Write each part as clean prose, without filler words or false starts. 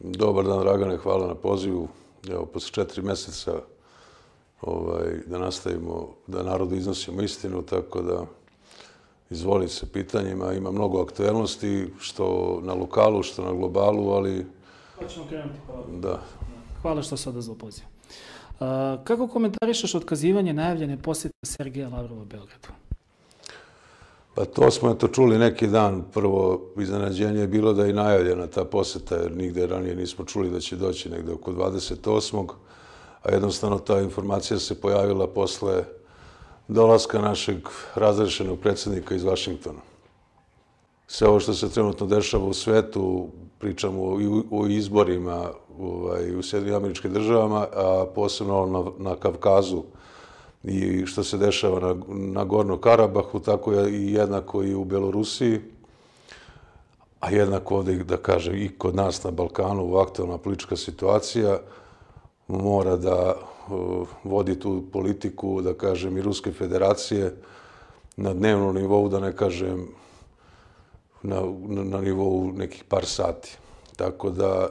Dobar dan, Dragane, hvala na pozivu. Evo, posle 4 mjeseca da nastavimo, da narodu iznosimo istinu, tako da izvolim se pitanjima. Ima mnogo aktuelnosti, što na lokalu, što na globalu, ali... Hoćemo krenuti, hvala. Da. Hvala što se odazvao poziv. Kako komentarišeš otkazivanje najavljene posjete Sergija Lavrova u Beogradu? Pa to smo čuli neki dan. Prvo iznenađenje je bilo da je najavljena ta posjeta, jer nigde ranije nismo čuli da će doći negde oko 28. A jednostavno ta informacija se pojavila posle dolaska našeg razrešenog predsjednika iz Vašingtona. Sve ovo što se trenutno dešava u svetu, pričamo o izborima u SAD-u, a posebno na Kavkazu, i što se dešava na Gornom Karabahu, tako i jednako i u Belorusiji, a jednako ovdje, da kažem, i kod nas na Balkanu, aktualna politička situacija mora da vodi tu politiku, da kažem, i Ruske federacije na dnevnom nivou, da ne kažem na nivou nekih par sati. Tako da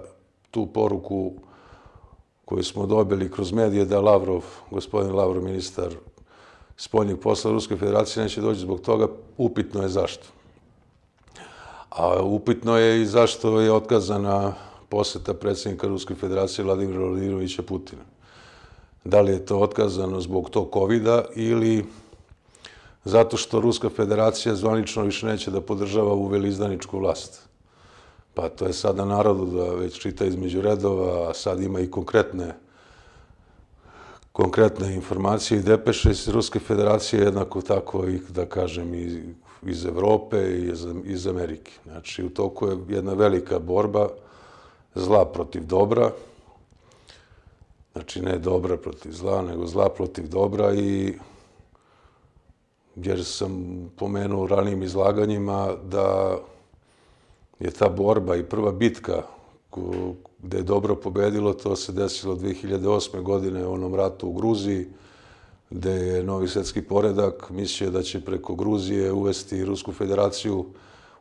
tu poruku koju smo dobili kroz medije da Lavrov, gospodin Lavrov, ministar spoljnih posla Ruske federacije, neće doći zbog toga, upitno je zašto. A upitno je i zašto je otkazana posjeta predsjednika Ruske federacije Vladimira Vladimirovića Putina. Da li je to otkazano zbog tog COVID-a ili zato što Ruska federacija zvanično više neće da podržava ovu veleizdaničku vlast? Pa to je sada narodu da već čita između redova, a sad ima i konkretne informacije i depeše iz Ruske federacije, jednako tako i, da kažem, iz Evrope i iz Amerike. Znači, u toku je jedna velika borba zla protiv dobra. Znači, ne dobra protiv zla, nego zla protiv dobra i... Jer sam pomenuo u ranijim izlaganjima da... je ta borba i prva bitka gde je dobro pobedilo, to se desilo 2008. godine u onom ratu u Gruziji, gde je novi svjetski poredak mislio da će preko Gruzije uvesti Rusku federaciju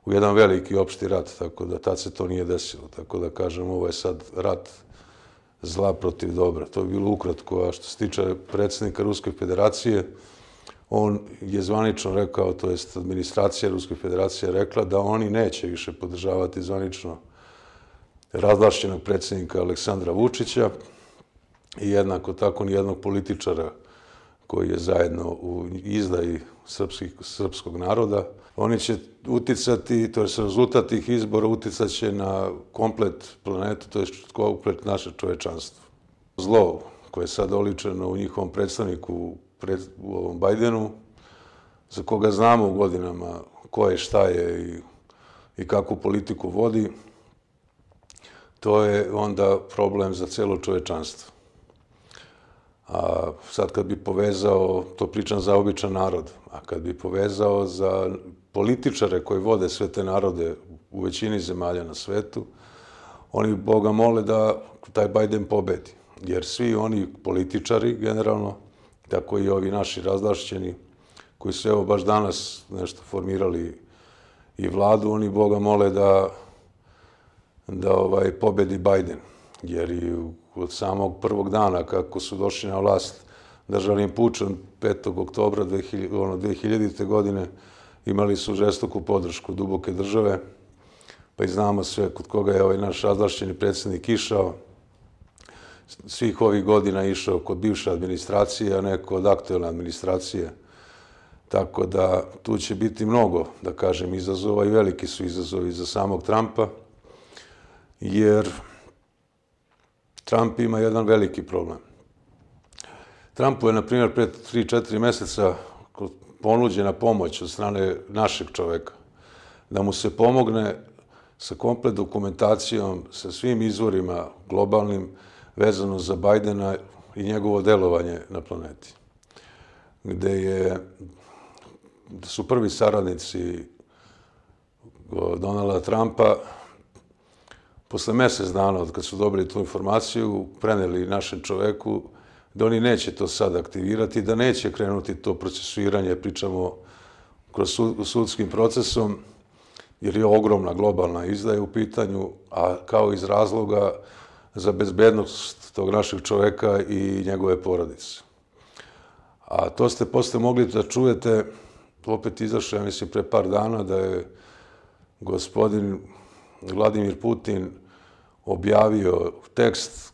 u jedan veliki opšti rat, tako da tad se to nije desilo. Tako da kažem, ovo je sad rat zla protiv dobra. To je bilo ukratko, a što se tiče predsjednika Ruske federacije, on je zvanično rekao, to je administracija Ruske federacije rekla, da oni neće više podržavati zvanično razvlašćenog predsjednika Aleksandra Vučića i jednako tako nijednog političara koji je zajedno u izdaji srpskog naroda. Oni će uticati, to je rezultat tih izbora, uticaće na komplet planetu, to je komplet naše čovečanstvo. Zlo koje je sad oličeno u njihovom predstavniku u ovom Bajdenu, za koga znamo godinama ko je, šta je i kakvu politiku vodi, to je onda problem za celo čovečanstvo. A sad kad bi povezao, to pričam za običan narod, a kad bi povezao za političare koji vode sve te narode u većini zemalja na svetu, oni Boga mole da taj Bajden pobedi. Jer svi oni političari generalno, tako i ovi naši razvlašćeni, koji su evo baš danas nešto formirali i vladu, oni Boga mole da pobedi Bajden. Jer i od samog prvog dana kako su došli na vlast državnim pučem 5. oktobra 2000. godine imali su žestoku podršku duboke države. Pa i znamo sve kod koga je ovaj naš razvlašćeni predsjednik išao. Svih ovih godina išao kod bivše administracije, a ne kod aktuelne administracije. Tako da tu će biti mnogo, da kažem, izazova i veliki su izazovi za samog Trumpa, jer Trump ima jedan veliki problem. Trumpu je, na primjer, pre 3-4 mjeseca ponuđena pomoć od strane našeg čoveka, da mu se pomogne sa komplet dokumentacijom, sa svim izvorima globalnim, vezano za Bajdena i njegovo delovanje na planeti. Gde su prvi saradnici Donalda Trumpa posle mjesec dana od kad su dobili tu informaciju, preneli našem čoveku da oni neće to sad aktivirati, da neće krenuti to procesuiranje, pričamo kroz sudskim procesom, jer je ogromna globalna izdaja u pitanju, a kao iz razloga za bezbednost tog našeg čoveka i njegove porodice. A to ste posle mogli da čujete, opet izašao, ja mislim, pre par dana, da je gospodin Vladimir Putin objavio tekst,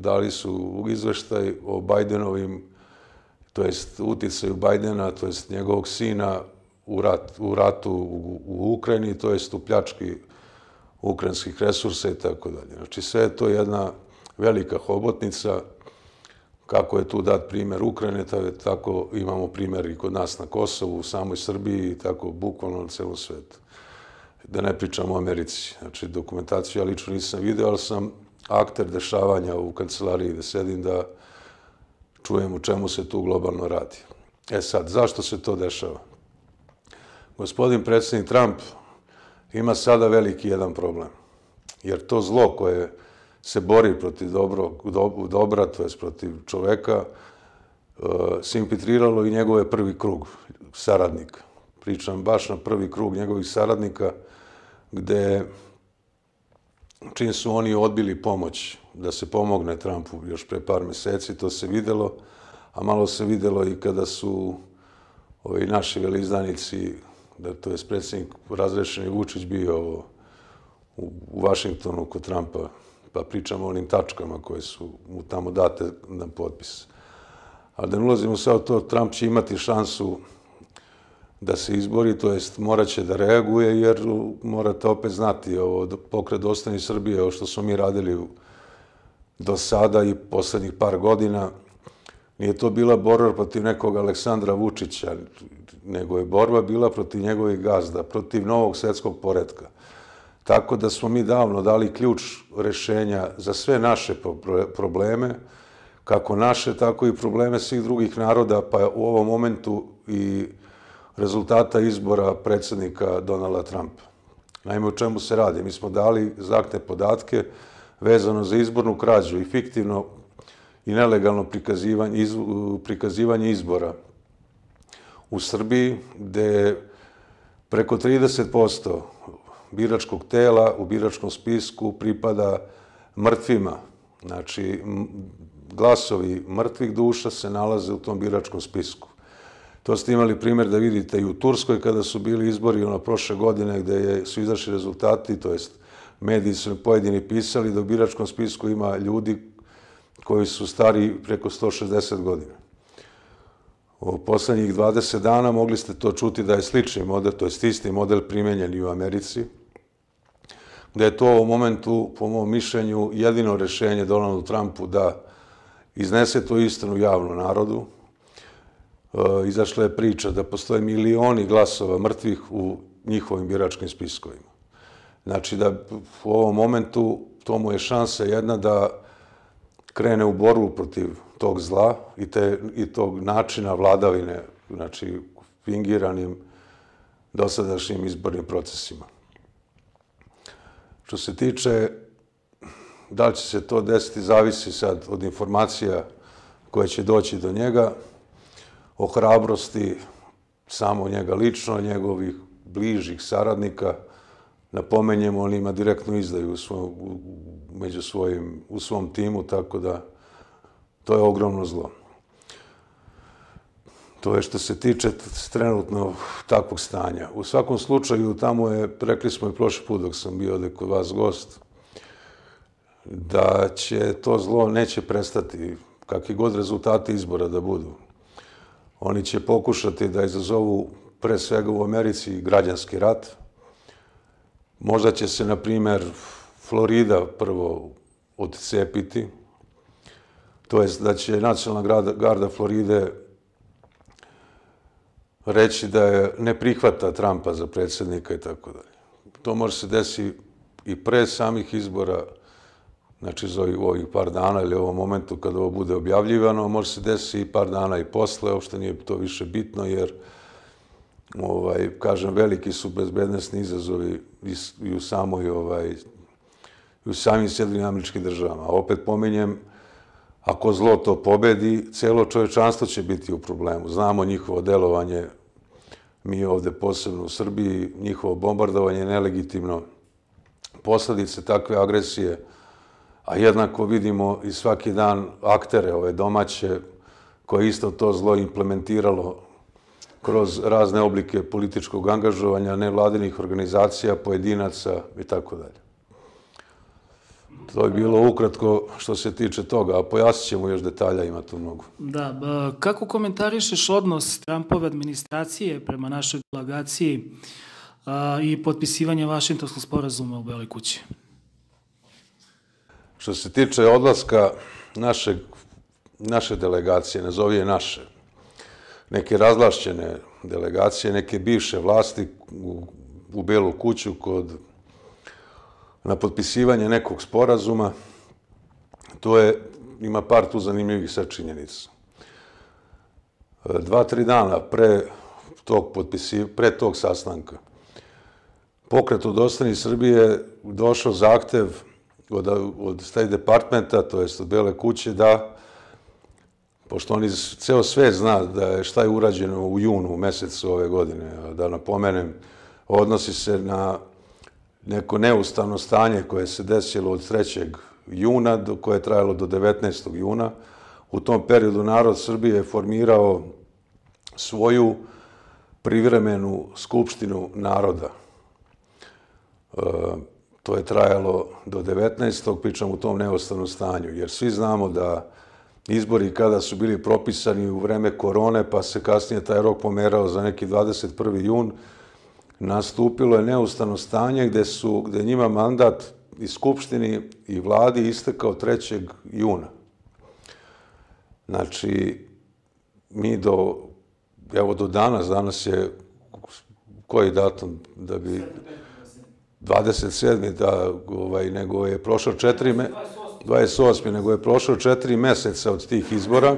dali su izveštaj o Bajdenovim, to jest uticaju Bajdena, to jest njegovog sina u ratu u Ukrajini, to jest u pljački ukrajinskih resursa i tako dalje. Znači sve je to jedna velika hobotnica. Kako je tu dat primjer Ukrajine, tako imamo primjer i kod nas na Kosovu, u samoj Srbiji i tako bukvalno na celom svetu. Da ne pričamo o Americi. Znači, dokumentaciju ja lično nisam video, ali sam akter dešavanja u kancelariji gde sedim da čujem o čemu se tu globalno radi. E sad, zašto se to dešava? Gospodin predsjednik Trump ima sada veliki jedan problem. Jer to zlo koje se bori protiv dobra, to je protiv čoveka, se infiltriralo i njegove prvi krug saradnika. Pričam baš na prvi krug njegovih saradnika, gde čim su oni odbili pomoć da se pomogne Trumpu još pre par meseci, to se videlo, a malo se videlo i kada su ovi naši veleizdanici, to je predsjednik razrešeni Vučić bio u Vašingtonu kod Trumpa, pa pričamo o onim tačkama koje su mu tamo date na potpis. Ali da ne ulazimo sad u to, Trump će imati šansu da se izbori, to jest morat će da reaguje, jer morate opet znati ovo pokret Dostojni Srbije, ovo što smo mi radili do sada i poslednjih par godina. Nije to bila borba protiv nekog Aleksandra Vučića, nego je borba bila protiv njegovih gazda, protiv novog svetskog poretka. Tako da smo mi davno dali ključ rešenja za sve naše probleme, kako naše, tako i probleme svih drugih naroda, pa u ovom momentu i rezultata izbora predsjednika Donalda Trumpa. Naime, o čemu se radi? Mi smo dali egzaktne podatke vezano za izbornu krađu i fiktivno i nelegalno prikazivanje izbora u Srbiji, gde preko 30% biračkog tela u biračkom spisku pripada mrtvima. Znači, glasovi mrtvih duša se nalaze u tom biračkom spisku. To ste imali primjer da vidite i u Turskoj kada su bili izbori ono prošle godine gde su izašli rezultati, to jest mediji su pojedini pisali da u biračkom spisku ima ljudi koji su stari preko 160 godina. U poslednjih 20 dana mogli ste to čuti da je slični model, to jest isti model primenjen i u Americi, gde je to u momentu, po mom mišljenju, jedino rešenje Donaldu Trumpu da iznese to istinu javno narodu. Izašla je priča da postoje milioni glasova mrtvih u njihovim biračkim spiskovima. Znači da u ovom momentu tomu je šansa jedna da krene u borbu protiv tog zla i tog načina vladavine, znači fingiranim dosadašnjim izbornim procesima. Što se tiče da li će se to desiti, zavisi sad od informacija koje će doći do njega, o hrabrosti samo njega lično, njegovih bližih saradnika. Napomenjemo, on ima direktnu izdaju u svom timu, tako da to je ogromno zlo. To je što se tiče trenutno takvog stanja. U svakom slučaju, tamo je, rekli smo i prošli put dok sam bio ovde kod vas gost, da će to zlo neće prestati, kakvi god rezultati izbora da budu. Oni će pokušati da izazovu, pre svega u Americi, građanski rat. Možda će se, na primjer, Florida prvo odcepiti. To je da će Nacionalna garda Floride reći da ne prihvata Trumpa za predsjednika i tako dalje. To može se desiti i pre samih izbora, znači za ovih par dana ili u ovom momentu kada ovo bude objavljivano, može se desiti i par dana i posle, uopšte nije to više bitno jer, kažem, veliki su bezbednosni izazovi i u samim SAD-u. Opet pominjem, ako zlo to pobedi, celo čovečanstvo će biti u problemu. Znamo njihovo delovanje mi ovde posebno u Srbiji, njihovo bombardovanje je nelegitimno. Posledice takve agresije, a jednako vidimo i svaki dan aktere ove domaće, koje isto to zlo implementiralo kroz razne oblike političkog angažovanja, nevladinih organizacija, pojedinaca itd. To je bilo ukratko što se tiče toga, a pojasnit ćemo još detalja, ima tu mnogo. Da, kako komentarišeš odnos Trumpove administracije prema našoj delegaciji i potpisivanje Vašingtonskog sporazuma u Beloj kući? Što se tiče odlaska naše delegacije, nazovi je naše, neke razvlašćene delegacije, neke bivše vlasti u Belu kuću na potpisivanje nekog sporazuma, to ima par tu zanimljivih sačinjenica. 2-3 dana pre tog sastanka pokretu Dostojni Srbije došao zahtev od State Departmenta, to jest od Bele kuće, da, pošto oni ceo svet zna šta je urađeno u junu mesecu ove godine, da napomenem, odnosi se na neko neustavno stanje koje se desilo od 3. juna, koje je trajalo do 19. juna. U tom periodu narod Srbije je formirao svoju privremenu skupštinu naroda. To je trajalo do 19. pričam u tom neustavnom stanju, jer svi znamo da izbori kada su bili propisani u vreme korone, pa se kasnije taj rok pomerao za neki 21. jun, nastupilo je neustavno stanje gde njima mandat i Skupštini i vladi istekao 3. juna. Znači, mi do danas je koji datum da bi... 27. nego je prošlo 28. nego je prošlo 4 meseca od tih izbora.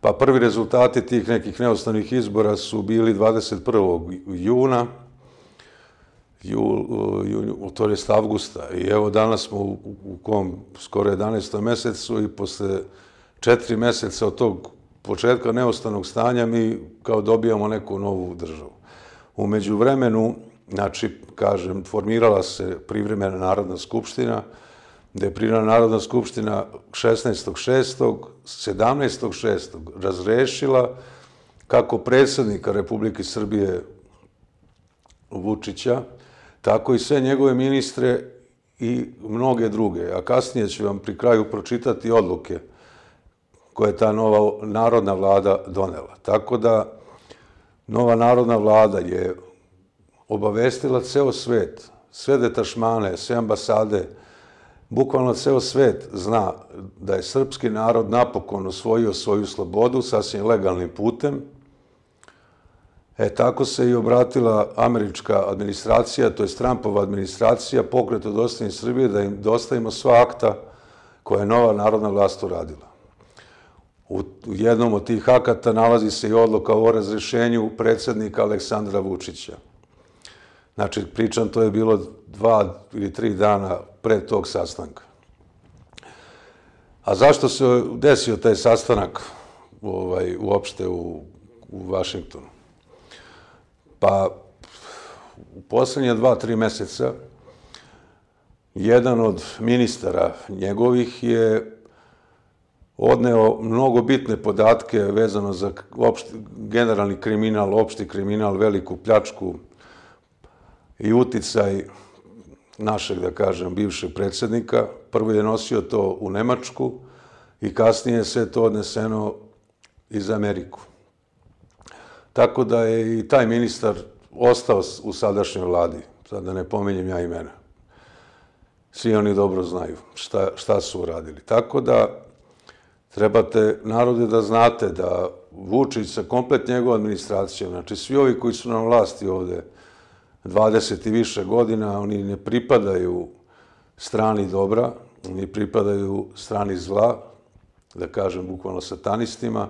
Pa prvi rezultati tih nekih neustavnih izbora su bili 21. juna, to je avgusta. I evo danas smo u kom skoro 11. mesecu i posle 4 meseca od tog početka neustavnog stanja mi kao dobijamo neku novu državu. U međuvremenu, znači, kažem, formirala se privremena Narodna skupština, gde je privremena Narodna skupština 16.6., 17.6. razrešila kako predsjednika Republike Srbije Vučića, tako i sve njegove ministre i mnoge druge. A kasnije ću vam pri kraju pročitati odluke koje je ta nova narodna vlada donela. Tako da, nova narodna vlada je obavestila ceo svet, sve detašmane, sve ambasade, bukvalno ceo svet zna da je srpski narod napokon osvojio svoju slobodu sasvim legalnim putem. Tako se i obratila američka administracija, to je Trumpova administracija, pokretu Dostojni Srbije, da im dostavimo sva akta koja je nova narodna vlast uradila. U jednom od tih akata nalazi se i odluka o razrešenju predsjednika Aleksandra Vučića. Znači, pričam, to je bilo 2 ili 3 dana pre tog sastanka. A zašto se desio taj sastanak uopšte u Vašingtonu? Pa, u poslednje 2-3 meseca jedan od ministara njegovih je odneo mnogo bitne podatke vezano za generalni kriminal, opšti kriminal, veliku pljačku i uticaj našeg, da kažem, bivšeg predsjednika. Prvo je nosio to u Nemačku i kasnije se to odneseno iz Ameriku. Tako da je i taj ministar ostao u sadašnjoj vladi. Sad da ne pominjem ja imena. Svi oni dobro znaju šta su uradili. Tako da trebate, narode, da znate da Vučić sa komplet njegova administracija, znači svi ovi koji su na vlasti ovde 20 i više godina, oni ne pripadaju strani dobra, oni pripadaju strani zla, da kažem bukvalno satanistima.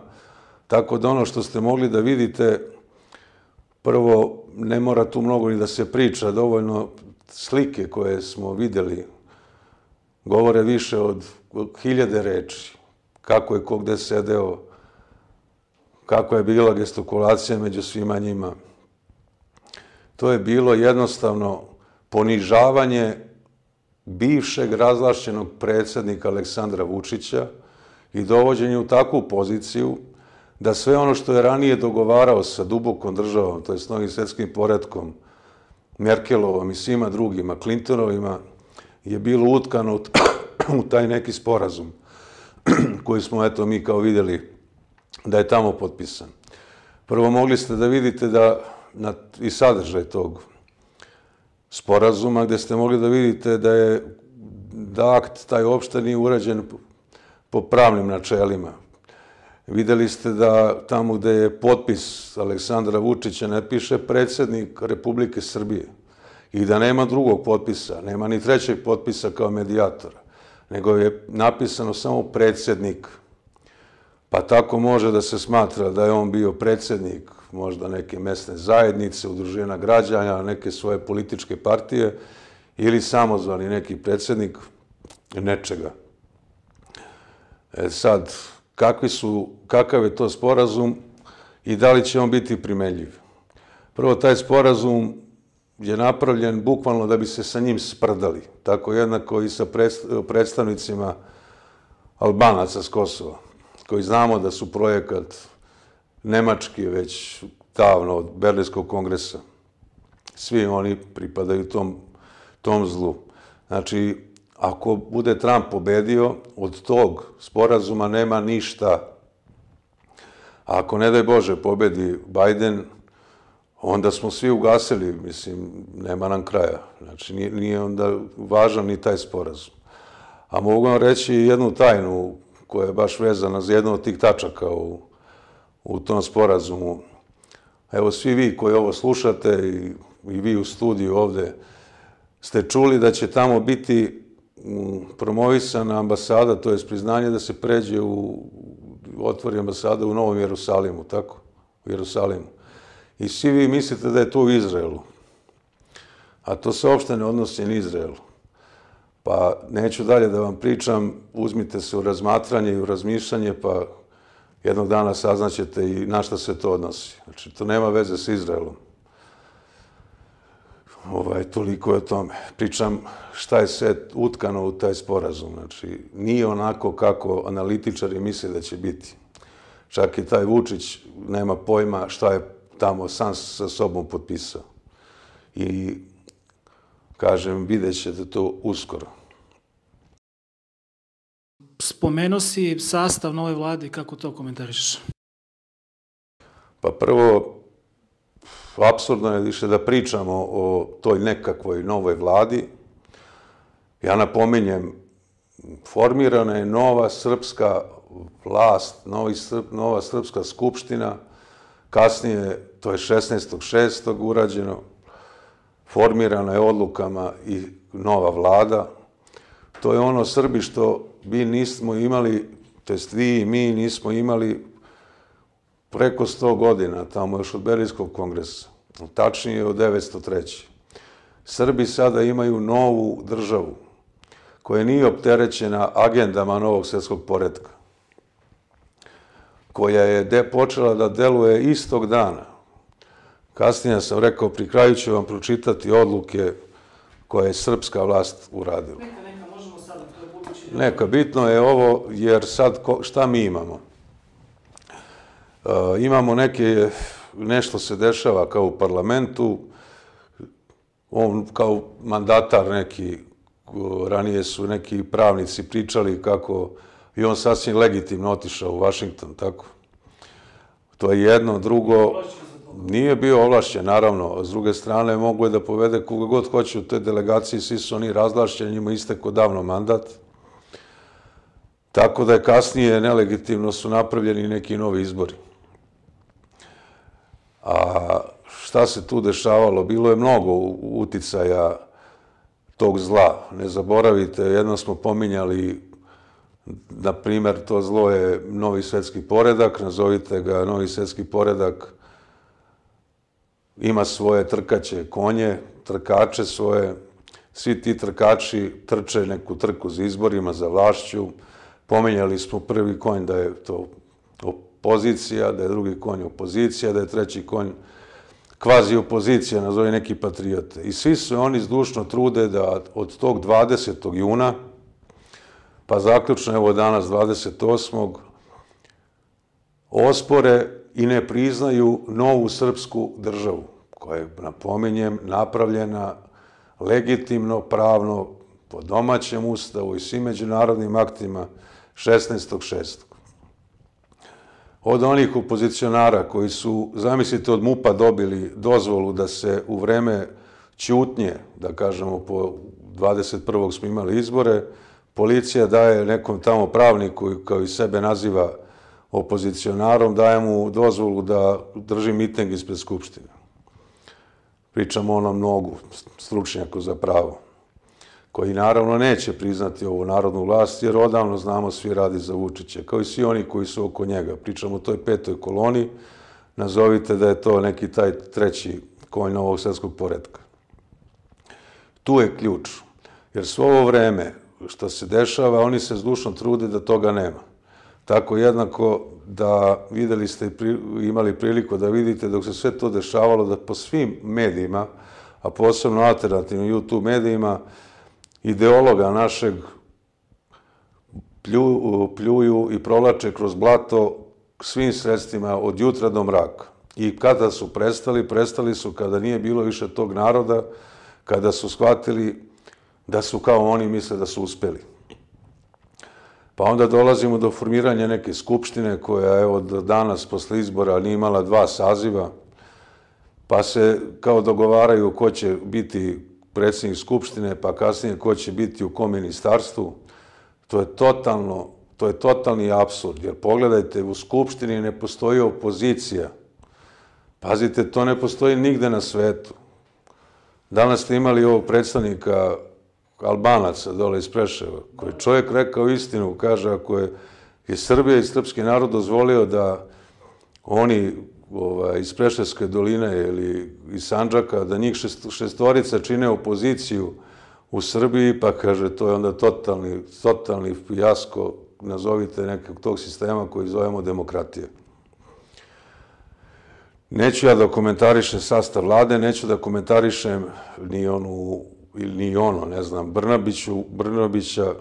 Tako da ono što ste mogli da vidite, prvo, ne mora tu mnogo ni da se priča, dovoljno slike koje smo videli govore više od 1000 reči. Kako je ko gde sedeo, kako je bila gestikulacija među svima njima. To je bilo jednostavno ponižavanje bivšeg razvlašćenog predsjednika Aleksandra Vučića i dovođenje u takvu poziciju da sve ono što je ranije dogovarao sa dubokom državom, to je s novim svjetskim poretkom, Merkelovom i svima drugima, Clintonovima, je bilo utkano u taj neki sporazum koji smo, eto, mi kao vidjeli da je tamo potpisan. Prvo, mogli ste da vidite da i sadržaj tog sporazuma, gdje ste mogli da vidite da je akt, taj opšteni, urađen po pravnim načelima. Vidjeli ste da tamo gdje je potpis Aleksandra Vučića ne piše predsjednik Republike Srbije i da nema drugog potpisa, nema ni trećeg potpisa kao medijatora, nego je napisano samo predsjednik. Pa tako može da se smatra da je on bio predsjednik možda neke mesne zajednice, udruženja građana, neke svoje političke partije ili samozvani neki predsjednik nečega. E sad, kakav je to sporazum i da li će on biti primenljiv? Prvo, taj sporazum je napravljen bukvalno da bi se sa njim sprdali, tako jednako i sa predstavnicima Albanaca s Kosova, koji znamo da su projekat Nemački već davno od Berlinskog kongresa. Svi oni pripadaju tom zlu. Znači, ako bude Trump pobedio, od tog sporazuma nema ništa. A ako, ne daj Bože, pobedi Bajden, onda smo svi ugasili, mislim, nema nam kraja. Znači, nije onda važan ni taj sporazum. A mogu vam reći jednu tajnu koja je baš vezana za jednu od tih tačaka u tom sporazumu. Evo, svi vi koji ovo slušate i vi u studiju ovdje ste čuli da će tamo biti promovisana ambasada, to je priznanje da se pređe otvori ambasada u Novom Jerusalimu, tako? U Jerusalimu. I svi vi mislite da je to u Izraelu. A to se uopšte ne odnosi na Izraelu. Pa neću dalje da vam pričam, uzmite se u razmatranje i u razmišljanje, pa jednog dana saznaćete i na šta se to odnosi. Znači, to nema veze s Izraelom. Toliko je o tome. Pričam šta je sve utkano u taj sporazum. Znači, nije onako kako analitičari misle da će biti. Čak i taj Vučić nema pojma šta je tamo sam sa sobom potpisao. I, kažem, vidjet ćete to uskoro. Spomenuo si sastav nove vlade, kako to komentarišeš? Pa prvo, apsurdno je više da pričamo o toj nekakvoj novoj vladi. Ja napominjem, formirana je nova srpska vlast, nova srpska skupština, kasnije, to je 16.6. urađeno, formirana je odlukama i nova vlada. To je ono, Srbi, što mi nismo imali, to jest vi i mi nismo imali preko 100 godina, tamo još od Berlinskog kongresa, tačnije od 1903. Srbi sada imaju novu državu koja nije opterećena agendama novog svjetskog poretka, koja je počela da deluje istog dana. Kasnije sam rekao, pri kraju ću vam pročitati odluke koje je srpska vlast uradila. Neka, bitno je ovo, jer sad šta mi imamo? Imamo nešto se dešava kao u parlamentu, on kao mandatar neki, ranije su neki pravnici pričali kako i on sasvim legitimno otišao u Vašington, tako. To je jedno, drugo, nije bio ovlašćen, naravno. S druge strane, mogu je da povede koga god hoće u toj delegaciji, svi su oni razvlašćeni, njima istekao davno mandat. Tako da je kasnije nelegitimno su napravljeni neki novi izbori. A šta se tu dešavalo? Bilo je mnogo uticaja tog zla. Ne zaboravite, jedno smo pominjali, na primjer, to zlo je novi svjetski poredak, nazovite ga novi svjetski poredak, ima svoje trkaće konje, trkače svoje, svi ti trkači trče neku trku za izborima, za vlašću. Pomenjali smo prvi konj da je to pozicija, da je drugi konj opozicija, da je treći konj kvazi opozicija, nazove neki patriote. I svi su oni zdušno trude da od tog 20. juna, pa zaključno evo danas 28. ospore i ne priznaju novu srpsku državu, koja je, napominjem, napravljena legitimno, pravno, po domaćem ustavu i svim međunarodnim aktima 16.6. Od onih opozicionara koji su, zamislite, od Mupa dobili dozvolu da se u vreme ćutnje, da kažemo, po 21. smo imali izbore, policija daje nekom tamo pravniku koji sebe naziva opozicionarom, daje mu dozvolu da drži miting ispred Skupštine. Pričamo o onom Nogu, stručnjaku za pravo, koji naravno neće priznati ovu narodnu vlast, jer odavno znamo svi radi za Vučića, kao i svi oni koji su oko njega. Pričamo o toj petoj koloni, nazovite da je to neki taj treći konj novog svetskog poretka. Tu je ključ, jer svo ovo vreme što se dešava, oni se zdušno trude da toga nema. Tako jednako da videli ste i imali priliku da vidite dok se sve to dešavalo, da po svim medijima, a posebno alternativnim YouTube medijima, ideologa našeg pljuju i provlače kroz blato svim sredstvima od jutra do mraka. I kada su prestali, prestali su kada nije bilo više tog naroda, kada su shvatili da su kao oni misle da su uspeli. Pa onda dolazimo do formiranja neke skupštine koja je od danas posle izbora nije imala dva saziva, pa se kao dogovaraju ko će biti predsjednik Skupštine, pa kasnije ko će biti u kom ministarstvu, to je totalni apsurd. Jer pogledajte, u Skupštini ne postoji opozicija. Pazite, to ne postoji nigde na svetu. Danas ste imali ovog predstavnika Albanaca dole iz Preševa, koji je čovjek rekao istinu, kaže, ako je Srbija i srpski narod dozvolio da oni iz Preševske doline ili iz Sandžaka, da njih šestorica čine opoziciju u Srbiji, pa kaže, to je onda totalni fijasko, nazovite nekog tog sistema koji zovemo demokratije. Neću ja da komentarišem sastav vlade, neću da komentarišem ni ono, ne znam, Brnobića,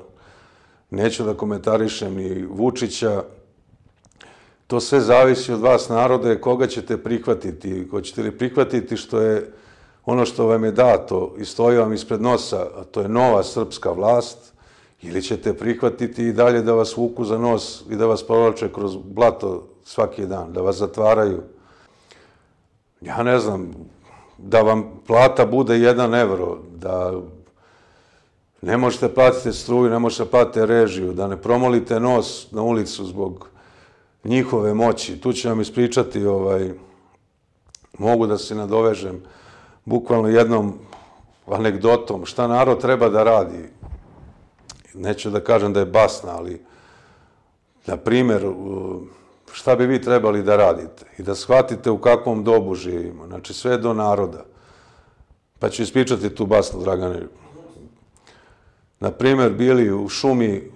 neću da komentarišem ni Vučića. To sve zavisi od vas narode, koga ćete prihvatiti. Hoćete li prihvatiti što je ono što vam je dato i stoji vam ispred nosa, a to je nova srpska vlast, ili ćete prihvatiti i dalje da vas vuku za nos i da vas provlače kroz blato svaki dan, da vas zatvaraju. Ja ne znam, da vam plata bude 1 evro, da ne možete platiti struju, ne možete platiti režiju, da ne promolite nos na ulicu zbog njihove moći. Tu ću vam ispričati, mogu da se nadovežem bukvalno jednom anegdotom šta narod treba da radi. Neću da kažem da je basna, ali na primjer šta bi vi trebali da radite i da shvatite u kakvom dobu živimo. Znači sve do naroda. Pa ću ispričati tu basnu, Dragane. Na primjer, bili u šumi.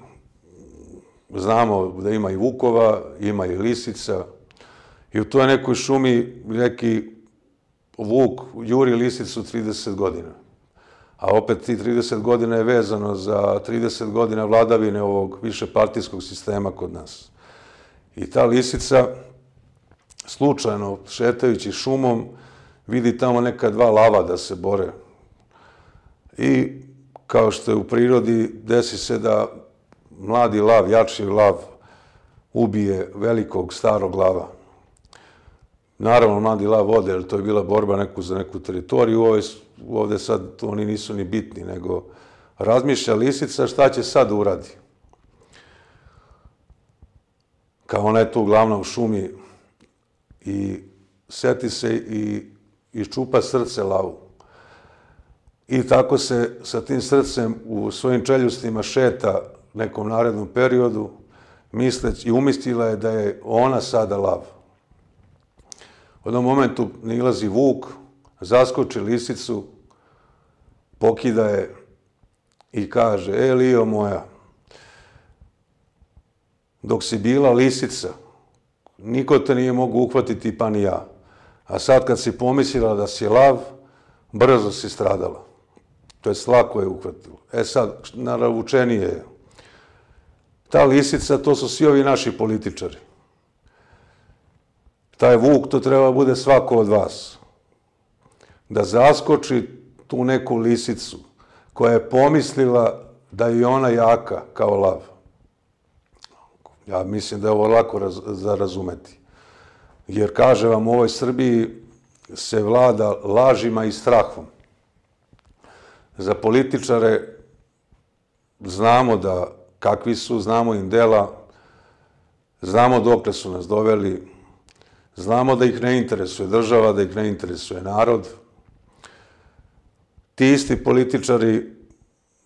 Znamo da ima i vukova, ima i lisica. I u toj nekoj šumi neki vuk juri lisicu 30 godina. A opet ti 30 godina je vezano za 30 godina vladavine ovog višepartijskog sistema kod nas. I ta lisica, slučajno šetajući šumom, vidi tamo neka dva lava da se bore. I kao što je u prirodi, desi se da mladi lav, jači lav, ubije velikog starog lava. Naravno, mladi lav ode, jer to je bila borba za neku teritoriju. Ovdje sad oni nisu ni bitni, nego razmišlja lisica šta će sad uradi. Kao ona je tu uglavnom u šumi i seti se i iščupa srce lavu. I tako se sa tim srcem u svojim čeljustima šeta nekom narednom periodu, misleći i umislila je da je ona sada lav. U jednom momentu nailazi vuk, zaskoči lisicu, pokida je i kaže, Lijo moja, dok si bila lisica, niko te nije mogu uhvatiti, pa ni ja. A sad kad si pomislila da si lav, brzo si stradala. To je lako je uhvatilo. E sad, naravučenije je. Ta lisica, to su svi ovi naši političari. Taj vuk, to treba bude svako od vas. Da zaskoči tu neku lisicu koja je pomislila da je ona jaka kao lav. Ja mislim da je ovo lako za razumeti. Jer, kaže vam, u ovoj Srbiji se vlada lažima i strahom. Za političare znamo da kakvi su, znamo im dela, znamo dokle su nas doveli, znamo da ih ne interesuje država, da ih ne interesuje narod. Ti isti političari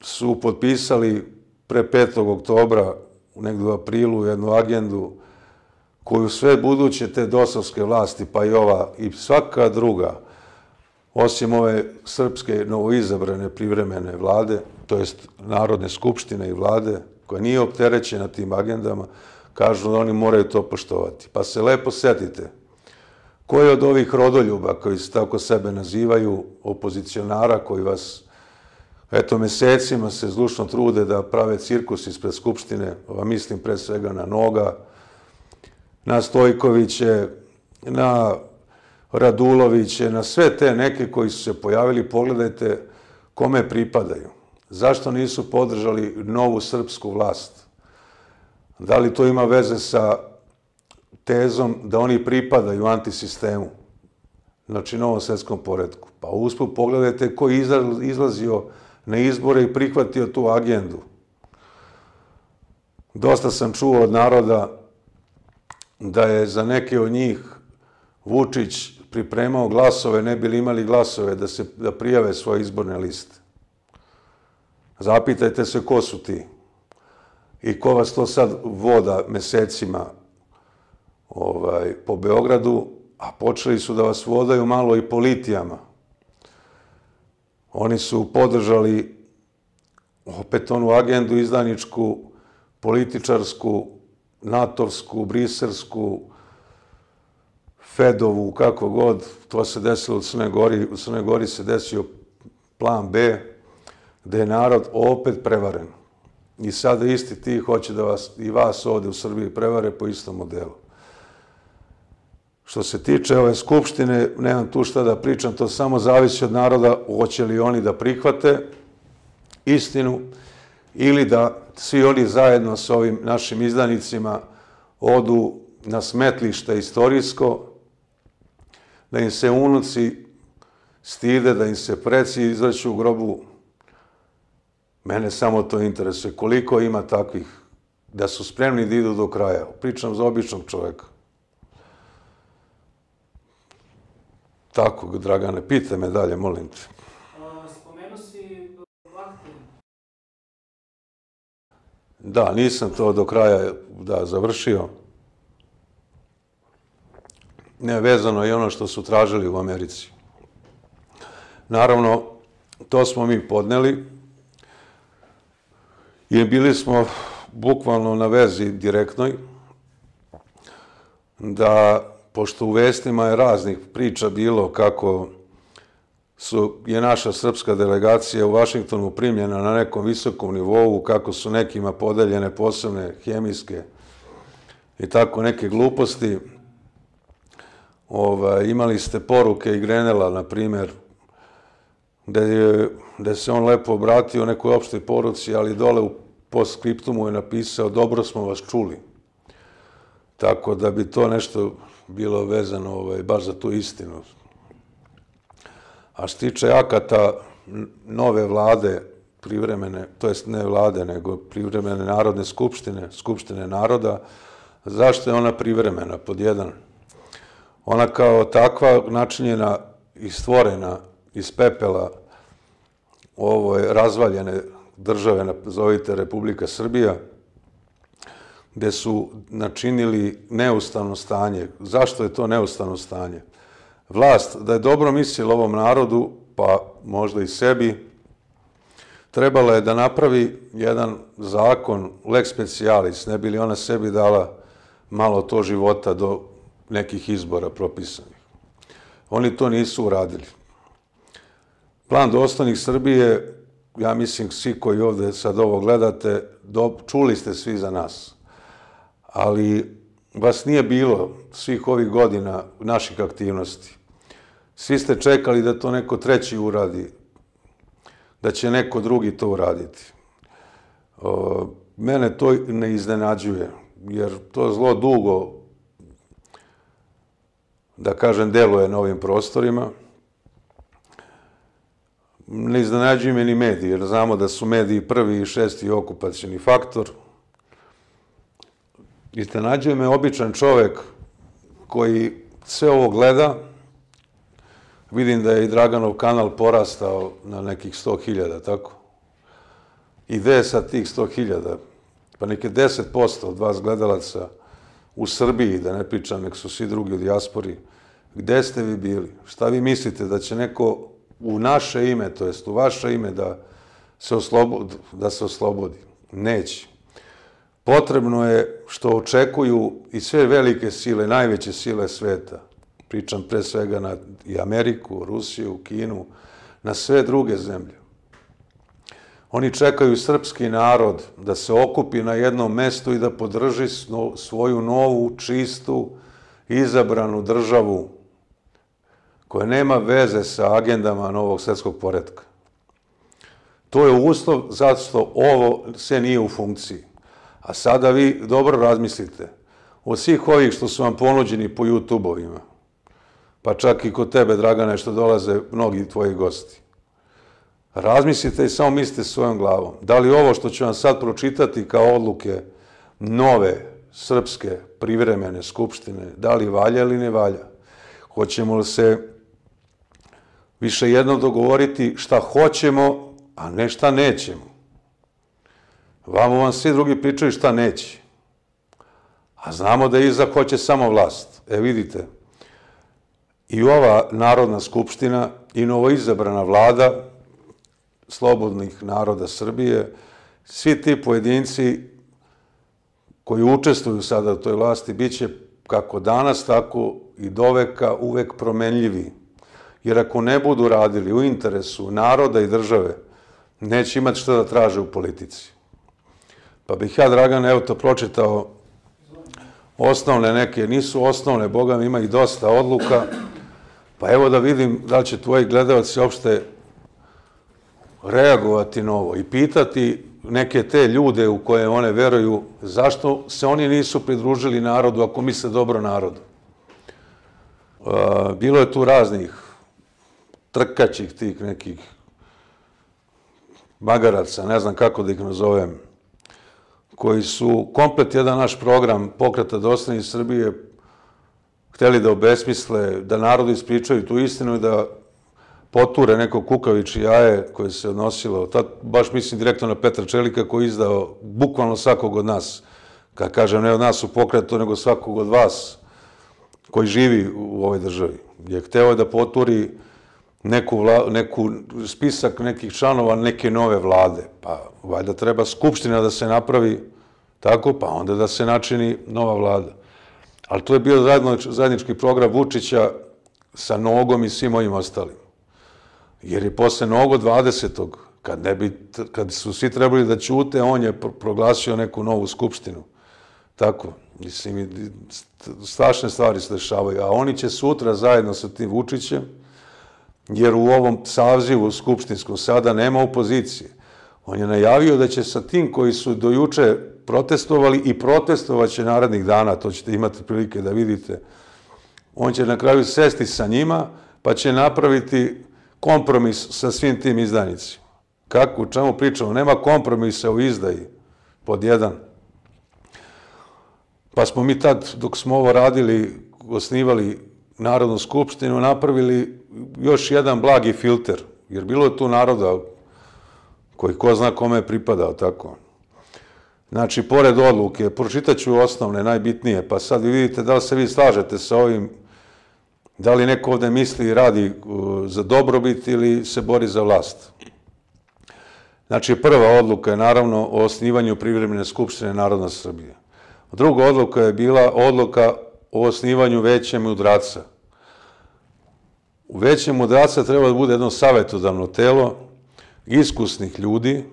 su potpisali pre 5. oktobra, negdje u aprilu, jednu agendu koju sve buduće te dosovske vlasti, pa i ova i svaka druga, osim ove srpske novoizabrane privremene vlade, to jest Narodne skupštine i vlade, koja nije opterećena tim agendama, kažu da oni moraju to poštovati. Pa se lepo setite, koji od ovih rodoljuba koji se tako sebe nazivaju, opozicionara koji vas, eto, mesecima se zdušno trude da prave cirkus ispred Skupštine, mislim pre svega na Noga, na Stojkoviće, na Raduloviće, na sve te neke koji su se pojavili, pogledajte kome pripadaju. Zašto nisu podržali novu srpsku vlast? Da li to ima veze sa tezom da oni pripadaju antisistemu, znači novom svjetskom poretku? Pa usput pogledajte ko je izlazio na izbore i prihvatio tu agendu. Dosta sam čuo od naroda da je za neke od njih Vučić pripremao glasove, ne bili imali glasove da prijave svoje izborne liste. Zapitajte se ko su ti i ko vas to sad voda mesecima po Beogradu, a počeli su da vas vodaju malo i po litijama. Oni su podržali opet onu agendu izdajničku, političarsku, natovsku, briselsku, Fedovu, kako god, to se desilo u Crnoj Gori. U Crnoj Gori se desio plan B, gde je narod opet prevaren. I sada isti ti hoće da vas ovde u Srbiji prevare po istom modelu. Što se tiče ove Skupštine, nemam tu šta da pričam, to samo zavisi od naroda, hoće li oni da prihvate istinu ili da svi oni zajedno s ovim našim izdanicima odu na smetlište istorijsko, da im se unuci stide, da im se preci izvrću u grobu. Mene samo to interesuje. Koliko ima takvih da su spremni da idu do kraja? Pričam za običnog čovjeka. Tako, Dragane, pitaj me dalje, molim te. Spomenu si vakcinu. Da, nisam to do kraja završio. Nevezano je ono što su tražili u Americi. Naravno, to smo mi podneli i bili smo bukvalno na vezi direktnoj da, pošto u vestima je raznih priča bilo kako je naša srpska delegacija u Vašingtonu primljena na nekom visokom nivou, kako su nekima podeljene posebne hemijske i tako neke gluposti. Imali ste poruke i Grenela, na primjer, gde se on lepo obratio nekoj opštoj poruci, ali dole u postskriptumu je napisao dobro smo vas čuli. Tako da bi to nešto bilo vezano baš za tu istinu. A što tiče akata nove vlade, privremene, to jest ne vlade, nego privremene Narodne skupštine, Skupštine naroda, zašto je ona privremena? Pod jedan, ona kao takva načinjena i stvorena iz pepela ove razvaljene države, zovite Republika Srbija, gde su načinili neustavno stanje. Zašto je to neustavno stanje? Vlast, da je dobro mislila ovom narodu, pa možda i sebi, trebala je da napravi jedan zakon, lex specialis, ne bi li ona sebi dala malo to života do nekih izbora propisanih. Oni to nisu uradili. Plan Dostojnih Srbije, ja mislim, svi koji ovdje sad ovo gledate, čuli ste svi za nas. Ali vas nije bilo svih ovih godina naših aktivnosti. Svi ste čekali da to neko treći uradi, da će neko drugi to uraditi. Mene to ne iznenađuje, jer to zlo dugo, da kažem, deluje na ovim prostorima. Ne iznenađuju me ni mediji, jer znamo da su mediji prvi i šesti okupacioni faktor. Iznenađuje me običan čovjek koji sve ovo gleda. Vidim da je i Draganov kanal porastao na nekih 100.000, tako? I gde je sad tih 100.000? Pa neke 10% od vas gledalaca u Srbiji, da ne pričam, nek su svi drugi u dijaspori. Gde ste vi bili? Šta vi mislite, da će neko u naše ime, to jest u vaše ime, da se oslobodi? Neće. Potrebno je, što očekuju i sve velike sile, najveće sile sveta, pričam pre svega na Ameriku, Rusiju, Kinu, na sve druge zemlje. Oni čekaju srpski narod da se okupi na jednom mestu i da podrži svoju novu, čistu, izabranu državu koja nema veze sa agendama novog svjetskog poretka. To je uslov zato ovo se nije u funkciji. A sada vi dobro razmislite od svih ovih što su vam ponuđeni po YouTube-ovima, pa čak i kod tebe, Dragane, što dolaze mnogi tvoji gosti. Razmislite i samo mislite svojom glavom. Da li ovo što ću vam sad pročitati kao odluke nove srpske privremene skupštine, da li valja ili ne valja? Hoćemo li se više jednom dogovoriti šta hoćemo, a ne šta nećemo? Vam svi drugi pričaju šta neće. A znamo da iza hoće samo vlast. E vidite, i ova Narodna skupština i novoizabrana vlada slobodnih naroda Srbije, svi ti pojedinci koji učestvuju sada u toj vlasti, bit će kako danas, tako i doveka uvek promenljivi. Jer ako ne budu radili u interesu naroda i države, neće imati što da traže u politici. Pa bih ja, Dragan, evo to pročitao osnovne neke, nisu osnovne, Boga mi ima i dosta odluka, pa evo da vidim da li će tvoji gledalci uopšte reagovati na ovo i pitati neke te ljude u koje one veruju zašto se oni nisu pridružili narodu ako misle dobro narodu. Bilo je tu raznih trkaćih tih nekih magaraca, ne znam kako da ih nazovem, koji su komplet jedan naš program pokreta Dostojni Srbije hteli da obesmisle, da narodu ispričaju tu istinu i da poture neko kukavičje jaje koje se odnosilo, baš mislim direktno na Petra Čelika koji je izdao bukvalno svakog od nas, kad kažem ne od nas u pokretu, nego svakog od vas koji živi u ovoj državi. Je hteo da poturi neku spisak nekih članova neke nove vlade. Pa valjda treba skupština da se napravi tako, pa onda da se načini nova vlada. Ali to je bio zajednički program Vučića sa Nogom i svim ovim ostalim. Jer je posle Nogo 20. kad su svi trebali da ćute, on je proglasio neku novu skupštinu. Tako, mislim, strašne stvari se dešavaju. A oni će sutra zajedno sa tim Vučićem, jer u ovom sazivu skupštinskom sada nema opozicije. On je najavio da će sa tim koji su dojuče protestovali i protestovaće narednih dana, to ćete imati prilike da vidite, on će na kraju sesti sa njima, pa će napraviti kompromis sa svim tim izdajnicima. Kako, u čemu pričamo? Nema kompromisa u izdaji, pod jedan. Pa smo mi tad, dok smo ovo radili, osnivali Narodnu skupštinu, napravili još jedan blagi filter, jer bilo je tu naroda koji ko zna kome je pripadao, tako. Znači, pored odluke, pročitaću osnovne, najbitnije, pa sad vidite da li se vi slažete sa ovim, da li neko ovdje misli i radi za dobrobit ili se bori za vlast. Znači, prva odluka je naravno o osnivanju privremene skupštine Narodna Srbije. Druga odluka je bila odluka o osnivanju veća mudraca. U većem mudraca treba da bude jedno savjetodavno telo iskusnih ljudi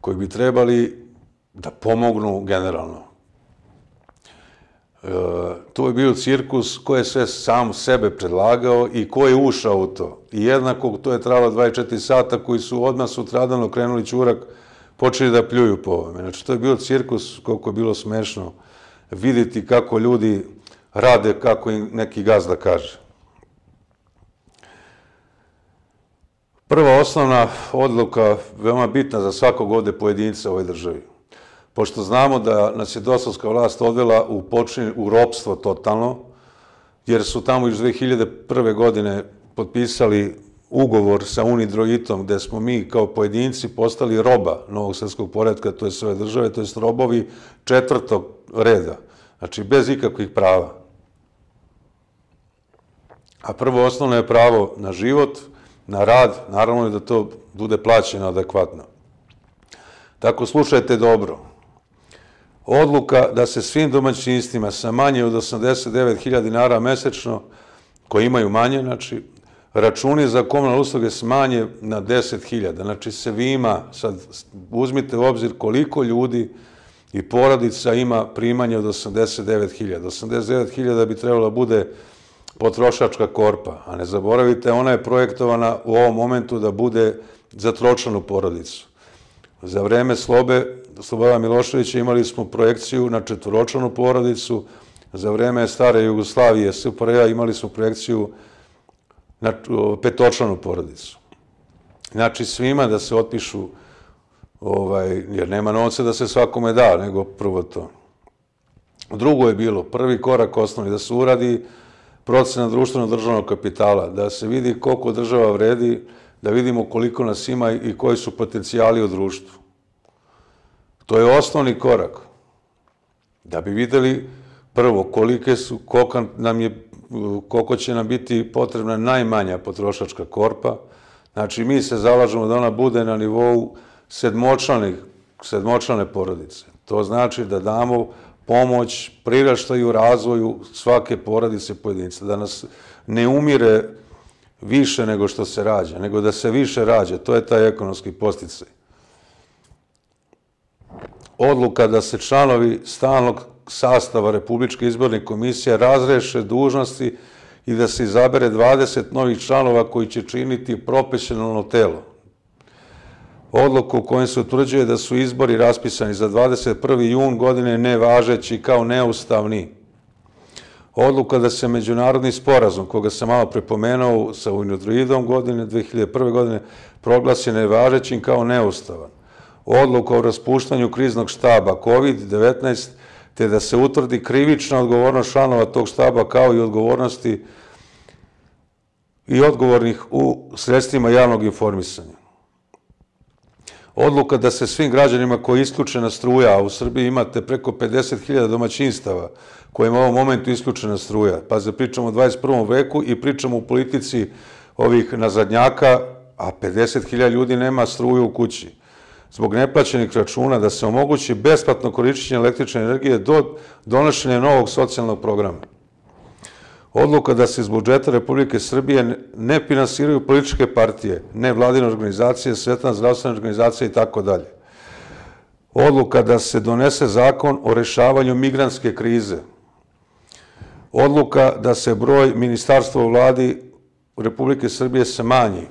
koji bi trebali da pomognu generalno. To je bio cirkus koji je sve sam sebe predlagao i ko je ušao u to. I jednako to je trajalo 24 sata koji su odmah sutradano krenuli ćurak, počeli da pljuju po ovome. Znači, to je bio cirkus, koliko je bilo smešno vidjeti kako ljudi rade, kako im neki gazda kaže. Prva osnovna odluka, veoma bitna za svakog ovde pojedinca u ovoj državi. Pošto znamo da nas je dosovska vlast odvela u ropstvo totalno, jer su tamo još 2001. godine potpisali ugovor sa UNIDROIT-om, gde smo mi kao pojedinci postali roba novog svetskog poretka, to je svoje države, to je robovi četvrtog reda, znači bez ikakvih prava. A prvo osnovno je pravo na život, na rad, naravno je da to bude plaćeno adekvatno. Tako slušajte dobro. Odluka da se svim domaćinstvima sa manje od 89.000 dinara mesečno, koji imaju manje, znači, računi za komunalne usluge smanje na 10.000. Znači, svima, sad uzmite u obzir koliko ljudi i porodica ima primanje od 89.000. 89.000 bi trebalo da bude potrošačka korpa, a ne zaboravite, ona je projektovana u ovom momentu da bude za tročlanu porodicu. Za vreme Slobodana Miloševića imali smo projekciju na četvoročlanu porodicu, za vreme stare Jugoslavije, SFRJ, imali smo projekciju na petočlanu porodicu. Znači, svima da se otpišu, jer nema novca da se svakome da, nego prvo to. Drugo je bilo, prvi korak osnovni, da se uradi procena društveno-državnog kapitala, da se vidi koliko država vredi, da vidimo koliko nas ima i koji su potencijali u društvu. To je osnovni korak. Da bi videli prvo koliko će nam biti potrebna najmanja potrošačka korpa. Znači, mi se zalažemo da ona bude na nivou sedmočlane porodice. To znači da damo pomoć priraštaju, razvoju svake porodice pojedinca, da nas ne umire više nego što se rađa, nego da se više rađa. To je taj ekonomski podsticaj. Odluka da se članovi stalnog sastava Republičke izborne komisije razreše dužnosti i da se izabere 20 novih članova koji će činiti profesionalno telo. Odluku u kojem se utvrđuje da su izbori raspisani za 21. jun godine nevažeći kao neustavni. Odluka da se međunarodni sporazum, koga sam malo prepomenuo sa UNIDROIT-om godine, 2001. godine, proglasi nevažećim kao neustavan. Odluka o raspuštanju kriznog štaba COVID-19, te da se utvrdi krivična odgovornost članova tog štaba kao i odgovornosti i odgovornih u sredstvima javnog informisanja. Odluka da se svim građanima koji je isključena struja, a u Srbiji imate preko 50.000 domaćinstava kojima u ovom momentu isključena struja, pa za pričamo o 21. veku i pričamo o politici ovih nazadnjaka, a 50.000 ljudi nema struju u kući. Zbog neplaćenih računa da se omogući besplatno korišćenje električne energije do donošenja novog socijalnog programa. Odluka da se iz budžeta Republike Srbije ne finansiraju političke partije, nevladine organizacije, Svetska zdravstvena organizacija i tako dalje. Odluka da se donese zakon o rešavanju migrantske krize. Odluka da se broj ministarstva u vladi Republike Srbije smanji.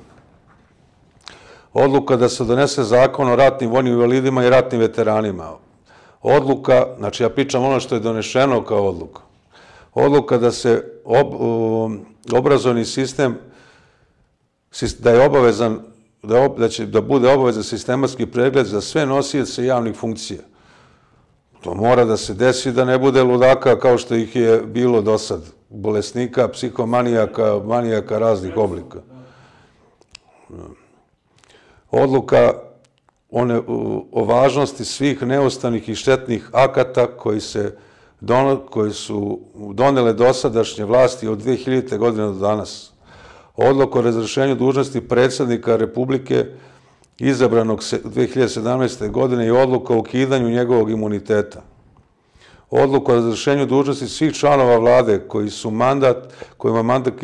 Odluka da se donese zakon o ratnim vojnim invalidima i ratnim veteranima. Odluka, znači ja pričam ono što je donešeno kao odluka. Odluka da se obrazovni sistem, da bude obavezan sistematski pregled za sve nosioce javnih funkcija. To mora da se desi da ne bude ludaka kao što ih je bilo do sad. Bolesnika, psihomanijaka, manijaka raznih oblika. Odluka o važnosti svih neustavnih i štetnih akata koji su donele dosadašnje vlasti od 2000. godine do danas. Odluka o razrešenju dužnosti predsjednika Republike izabranog 2017. godine i odluka o ukidanju njegovog imuniteta. odluku o razrješenju dužnosti svih članova vlade kojima mandat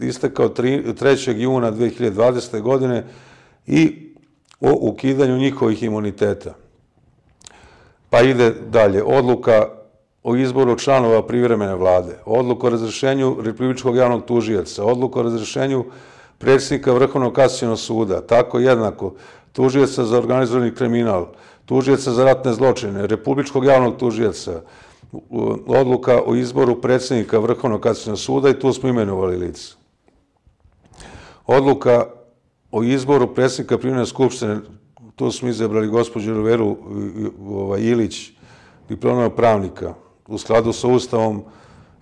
istekao 3. juna 2020. godine i o ukidanju njihovih imuniteta. Pa ide dalje. Odluka o izboru članova privremene vlade, odluku o razrješenju Republičkog javnog tužioca, odluku o razrješenju predsjednika Vrhovnog kasacionog suda, tako jednako, tužioca za organizovani kriminal, tužioca za ratne zločine, Republičkog javnog tužioca, odluka o izboru predsjednika Vrhovnog kasacionog suda i tu smo imenovali lice. Odluka o izboru predsjednika Privremene skupštine, tu smo izabrali gospođu Veru Ilić, diplomiranog pravnika, u skladu sa Ustavom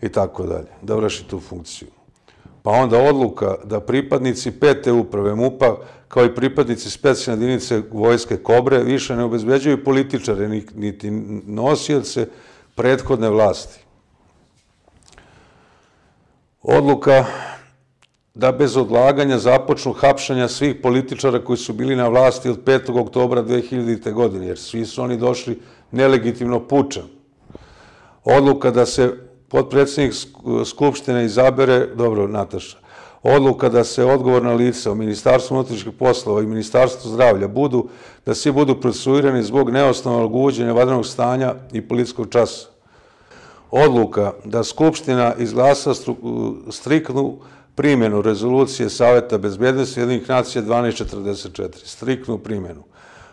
i tako dalje, da vrši tu funkciju. Pa onda odluka da pripadnici 5. uprave Mupa, kao i pripadnici specijalne jedinice vojske Kobre, više ne obezbeđuju političare, niti nosioce prethodne vlasti. Odluka da bez odlaganja započnu hapšanja svih političara koji su bili na vlasti od 5. oktobra 2000. godine, jer svi su oni došli nelegitimno puča. Odluka da se potpredsjednik Skupštine izabere, dobro, Nataša, odluka da se odgovorna lica u Ministarstvu unutrašnjih poslova i Ministarstvu zdravlja da svi budu procesuirani zbog neosnovanog uvođenja vanrednog stanja i policijskog časa. Odluka da Skupština izglasa striktnu primjenu rezolucije Saveta bezbjednosti Ujedinjenih nacija 1244, striktnu primjenu.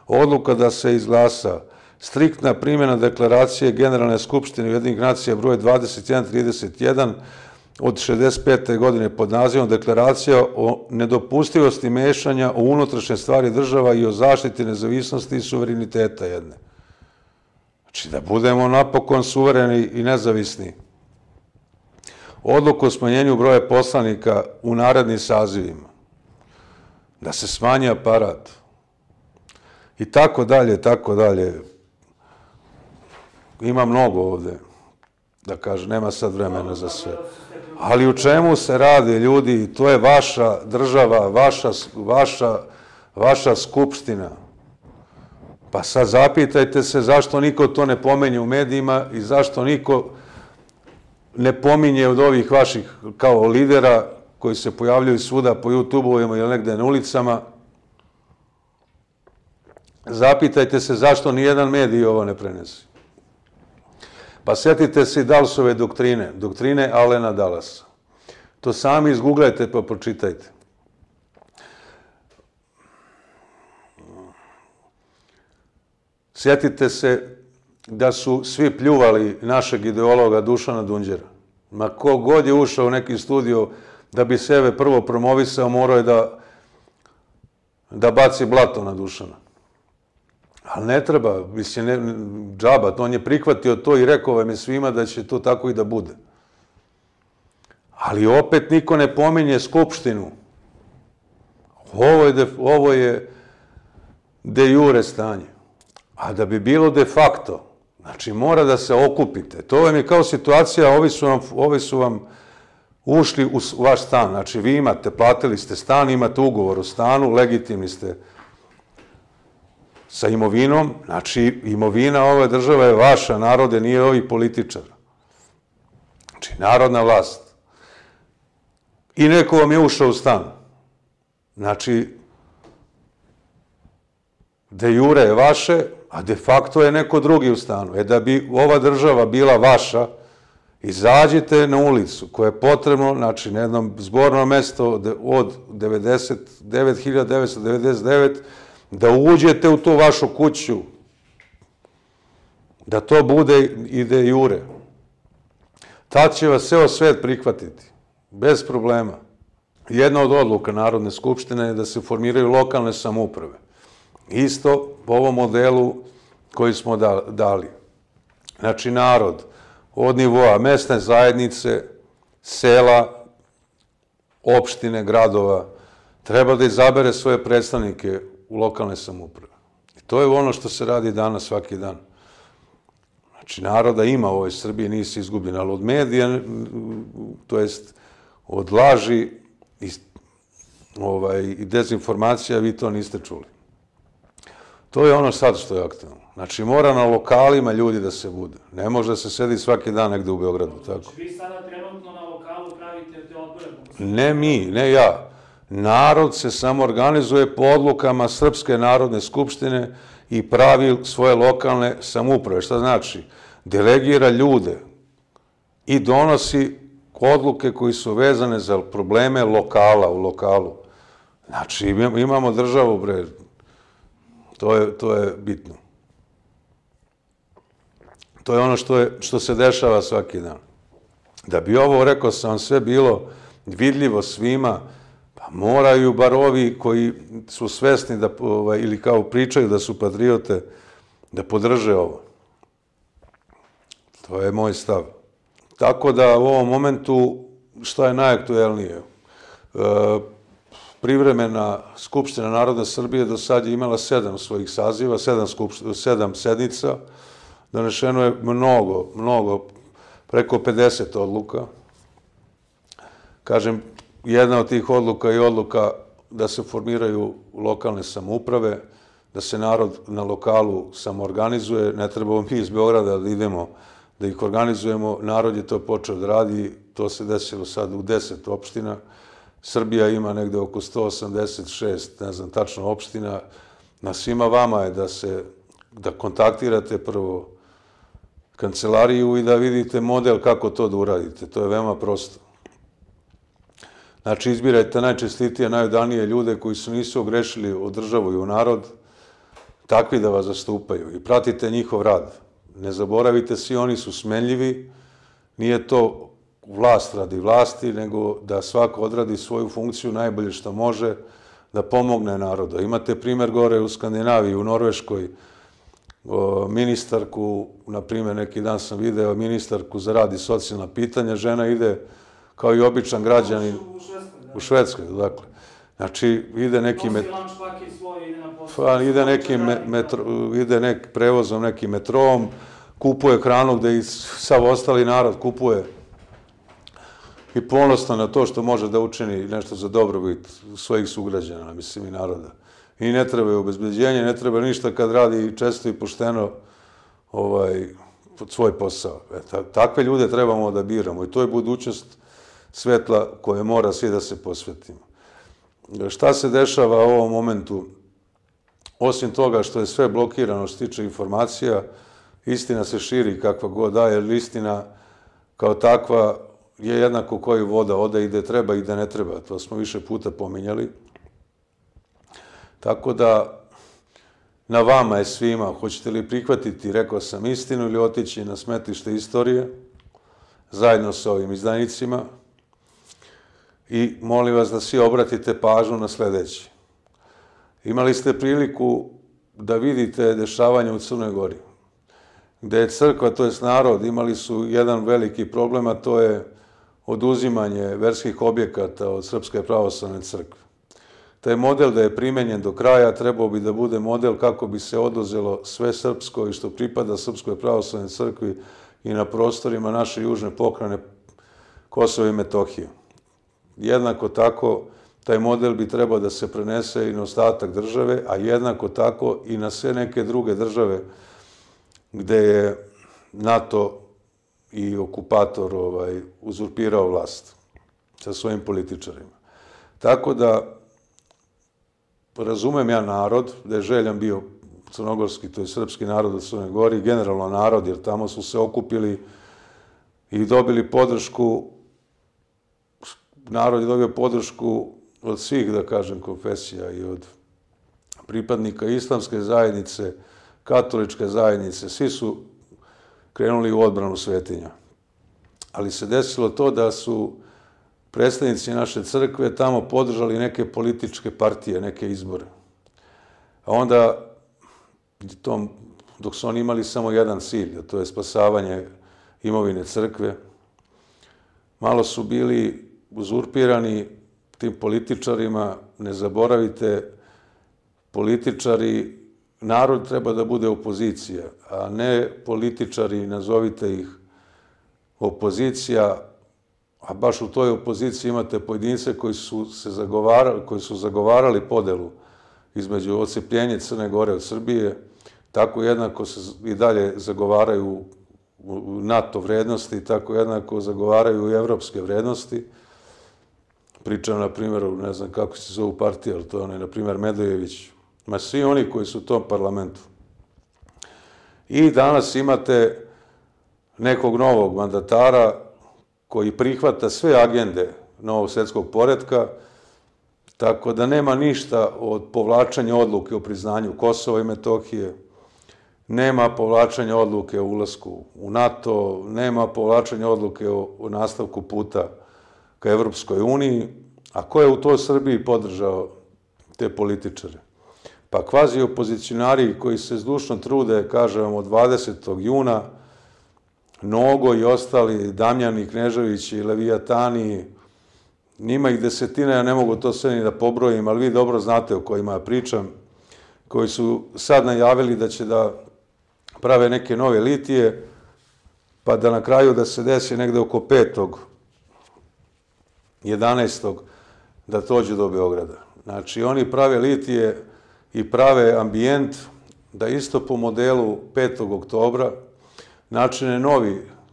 Odluka da se izglasa striktna primjena deklaracije Generalne skupštine Ujedinjenih nacija broj 2131 od 65. godine pod nazivom Deklaracija o nedopustivosti mešanja u unutrašnje stvari država i o zaštiti nezavisnosti i suvereniteta jedne. Znači da budemo napokon suvereni i nezavisni. Odluku o smanjenju broja poslanika u narednim sazivima. Da se smanji aparat. I tako dalje, tako dalje. Ima mnogo ovde, da kažem, nema sad vremena za sve. Ali u čemu se radi, ljudi, to je vaša država, vaša skupština. Pa sad zapitajte se zašto niko to ne pominje u medijima i zašto niko ne pominje od ovih vaših kao lidera koji se pojavljaju svuda po YouTube-ovima ili negde na ulicama. Zapitajte se zašto nijedan medij ovo ne prenesi. Pa sjetite se i Dulesove doktrine, doktrine Alena Dulesa. To sami izgooglajte pa pročitajte. Sjetite se da su svi pljuvali našeg ideologa Dušana Dunđera. Ma ko god je ušao u neki studio da bi sebe prvo promovisao, morao je da baci blato na Dušana. Ali ne treba, mislim, džaba, on je prihvatio to i rekao vam je svima da će to tako i da bude. Ali opet niko ne pominje Skupštinu. Ovo je de jure stanje. A da bi bilo de facto, znači mora da se okupite. To vam je kao situacija, ovi su vam ušli u vaš stan. Znači vi imate, platili ste stan, imate ugovor o stanu, legitimni ste sa imovinom, znači imovina ove države je vaša, narode, nije ovih političara. Znači, narodna vlast. I neko vam je ušao u stan. Znači, de jure je vaše, a de facto je neko drugi u stanu. E da bi ova država bila vaša, izađite na ulicu koje je potrebno, znači na jednom zbornom mesto od 99.999 da uđete u tu vašu kuću, da to bude i de jure. Tad će vas ceo svet prihvatiti, bez problema. Jedna od odluka Narodne skupštine je da se formiraju lokalne samouprave. Isto po ovom modelu koji smo dali. Znači narod od nivoa mesne zajednice, sela, opštine, gradova, treba da izabere svoje predstavnike u lokalne samouprave. I to je ono što se radi danas svaki dan. Znači, naroda ima u ovoj Srbiji, nisi izgubljen, ali od medija, to jest od laži i dezinformacija, vi to niste čuli. To je ono sad što je aktualno. Znači, mora na lokalima ljudi da se bude. Ne može da se sedi svaki dan negde u Beogradu. Znači, vi sada trenutno na lokalu pravite te odbore? Ne mi, ne ja. Narod se samo organizuje po odlukama Srpske narodne skupštine i pravi svoje lokalne samouprave. Šta znači? Delegira ljude i donosi odluke koji su vezane za probleme lokala u lokalu. Znači, imamo državu, bre. To je bitno. To je ono što se dešava svaki dan. Da bi ovo, rekao sam, sve bilo vidljivo svima, pa moraju bar ovi koji su svesni da, ili kao pričaju da su patriote, da podrže ovo. To je moj stav. Tako da u ovom momentu šta je najaktuelnije? Privremena Skupština Narodne Srbije do sad je imala 7 svojih saziva, 7 sednica. Donešeno je mnogo, preko 50 odluka. Kažem, jedna od tih odluka je odluka da se formiraju lokalne samouprave, da se narod na lokalu samoorganizuje. Ne trebamo mi iz Beograda da idemo da ih organizujemo. Narod je to počeo da radi, to se desilo sad u 10 opština. Srbija ima negde oko 186, ne znam, tačno opština. Na svima vama je da kontaktirate prvo kancelariju i da vidite model kako to da uradite. To je veoma prosto. Znači, izbirajte najčestitije, najodanije ljude koji se nisu ogrešili u državu i u narod, takvi da vas zastupaju i pratite njihov rad. Ne zaboravite, svi oni su smenljivi, nije to vlast radi vlasti, nego da svako odradi svoju funkciju najbolje što može, da pomogne narodu. Imate primjer gore u Skandinaviji, u Norveškoj, ministarku, na primjer neki dan sam video ministarku za rad i socijalna pitanja, žena ide kao i običan građanin u Švedskoj, dakle. Znači, ide neki prevozom, neki metrom, kupuje hranu gde i sav ostali narod kupuje i ponosno na to što može da učini nešto za dobrobit svojih sugrađana, mislim, i naroda. I ne treba je obezbeđenje, ne treba ništa kad radi često i pošteno svoj posao. Takve ljude trebamo da biramo i to je budućnost svetla koje mora svi da se posvetimo. Šta se dešava u ovom momentu? Osim toga što je sve blokirano što se tiče informacija, istina se širi kakva god da je, jer istina kao takva je jednako koju voda ode i gde treba i gde ne treba. To smo više puta pominjali. Tako da na vama je svima. Hoćete li prihvatiti, rekao sam, istinu ili otići na smetlište istorije zajedno sa ovim izdajnicima. I molim vas da svi obratite pažnju na sljedeće. Imali ste priliku da vidite dešavanje u Crnoj Gori, gde je crkva, to je narod, imali su jedan veliki problem, a to je oduzimanje verskih objekata od Srpske pravoslavne crkve. Taj model da je primenjen do kraja trebao bi da bude model kako bi se oduzelo sve srpsko i što pripada Srpskoj pravoslavnoj crkvi i na prostorima naše južne pokrajine Kosova i Metohije. Jednako tako, taj model bi trebao da se prenese i na ostatak države, a jednako tako i na sve neke druge države gde je NATO i okupator uzurpirao vlast sa svojim političarima. Tako da, razumem ja narod, da je željan bio crnogorski, to je srpski narod u Crnoj Gori, generalno narod, jer tamo su se okupili i dobili podršku. Narod je dobio podršku od svih, da kažem, konfesija i od pripadnika islamske zajednice, katoličke zajednice. Svi su krenuli u odbranu svetinja. Ali se desilo to da su predstavnici naše crkve tamo podržali neke političke partije, neke izbore. A onda, dok su oni imali samo jedan cilj, a to je spasavanje imovine crkve, malo su bili uzurpirani tim političarima. Ne zaboravite, političari, narod treba da bude opozicija, a ne političari, nazovite ih opozicija, a baš u toj opoziciji imate pojedince koji su zagovarali podelu između odcepljenja Crne Gore od Srbije, tako jednako se i dalje zagovaraju NATO vrednosti, tako jednako zagovaraju i evropske vrednosti. Pričam, na primjer, ne znam kako se zovu partije, ali to je onaj, na primjer, Medojević. Ma svi oni koji su u tom parlamentu. I danas imate nekog novog mandatara koji prihvata sve agende novog svjetskog poretka, tako da nema ništa od povlačenja odluke o priznanju Kosova i Metohije, nema povlačenja odluke o ulasku u NATO, nema povlačenja odluke o nastavku puta ka Evropskoj uniji. A ko je u toj Srbiji podržao te političare? Pa kvazi opozicionari koji se zdušno trude, kažem, od 20. juna, Nogo i ostali, Damjani, Knežević i Levijatani, njima ih desetina, ja ne mogu to sve ni da pobrojim, ali vi dobro znate o kojima ja pričam, koji su sad najavili da će da prave neke nove litije, pa da na kraju da se desi negde oko 5. 11. da dođu do Beograda. Znači, oni prave litije i prave ambijent da isto po modelu 5. oktobra načine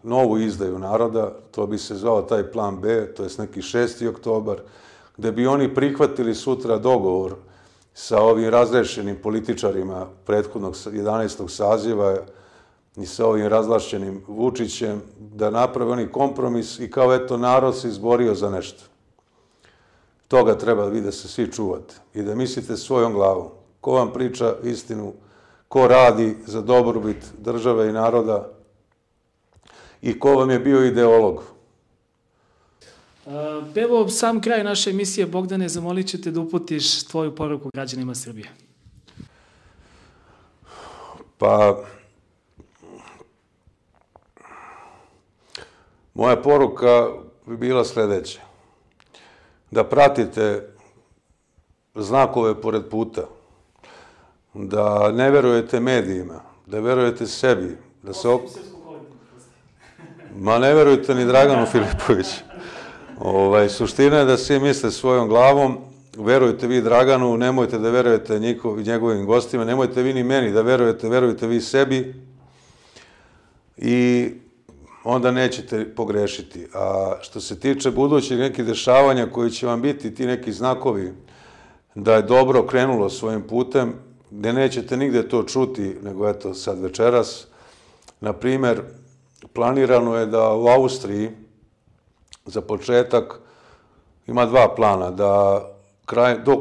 novu izdaju naroda, to bi se zvao taj plan B, to je neki 6. oktobar, gde bi oni prihvatili sutra dogovor sa ovim razrešenim političarima prethodnog 11. saziva i sa ovim razvlašćenim Vučićem, da naprave oni kompromis i kao eto narod se izborio za nešto. Toga treba vi da se svi čuvate i da mislite svojom glavom. Ko vam priča istinu, ko radi za dobrobit države i naroda i ko vam je bio ideolog. Evo, sam kraj naše emisije, Bogdane, zamolit ću te da uputiš tvoju poruku građanima Srbije. Pa, moja poruka bi bila sljedeća. Da pratite znakove pored puta, da ne verujete medijima, da verujete sebi, da se... Ma ne verujete ni Draganu Filipoviću. Suština je da svi misle svojom glavom, verujte vi Draganu, nemojte da verujete njegovim gostima, nemojte vi ni meni da verujete, verujte vi sebi i onda nećete pogrešiti. A što se tiče budućih nekih dešavanja koji će vam biti ti neki znakovi da je dobro krenulo svojim putem, gde nećete nigde to čuti, nego eto sad večeras, na primjer, planirano je da u Austriji za početak ima 2 plana, da dok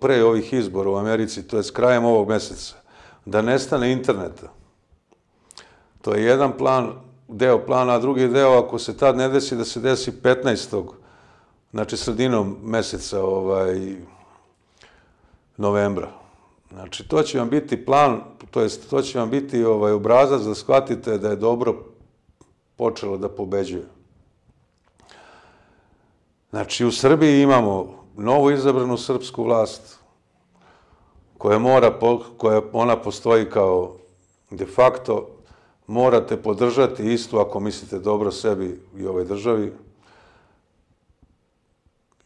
pre ovih izbora u Americi, to je s krajem ovog meseca, da nestane interneta. To je jedan plan, deo plana, a drugi deo, ako se tad ne desi, da se desi 15. znači sredinom meseca novembra. Znači, to će vam biti plan, to jest to će vam biti obrazac da shvatite da je dobro počelo da pobeđuje. Znači, u Srbiji imamo novu izabranu srpsku vlast, koja ona postoji kao de facto, morate podržati istu ako mislite dobro sebi i ovoj državi,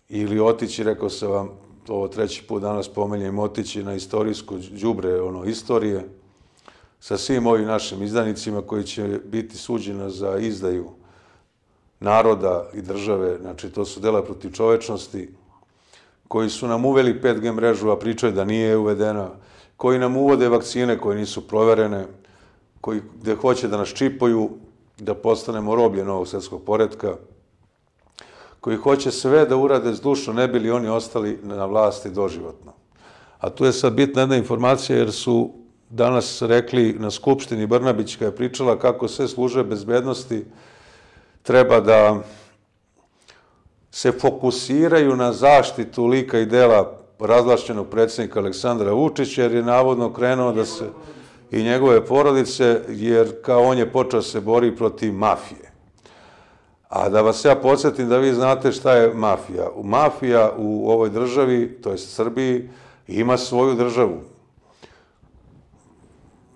ili otići, rekao sam vam, ovo 3. put danas pominjem, otići na istorijsku đubre, istorije, sa svim ovim našim izdanicima koji će biti suđena za izdaju naroda i države, znači to su dela protiv čovečnosti, koji su nam uveli 5G mrežu, a pričaju da nije uvedena, koji nam uvode vakcine koje nisu proverene, gde hoće da nas čipaju, da postanemo roblje novog svjetskog poretka, koji hoće sve da urade zdušno, ne bi li oni ostali na vlasti doživotno. A tu je sad bitna jedna informacija, jer su danas rekli na Skupštini, Brnabićka je pričala kako sve službe bezbednosti treba da se fokusiraju na zaštitu lika i dela razvlašćenog predsjednika Aleksandra Vučića, jer je navodno krenuo da se i njegove porodice, jer kao on je počeo se boriti protiv mafije. A da vas ja podsjetim da vi znate šta je mafija. Mafija u ovoj državi, to je Srbiji, ima svoju državu,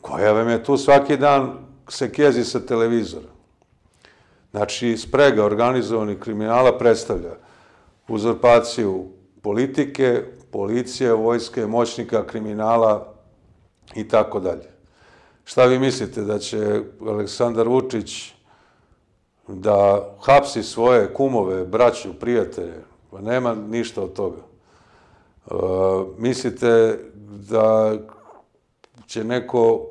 koja vam je tu svaki dan se kezi sa televizora. Znači, sprega organizovanih kriminala predstavlja uzurpaciju politike, policije, vojske, moćnika, kriminala i tako dalje. Šta vi mislite, da će Aleksandar Vučić da hapsi svoje kumove, braću, prijatelje? Pa nema ništa od toga. Mislite da će neko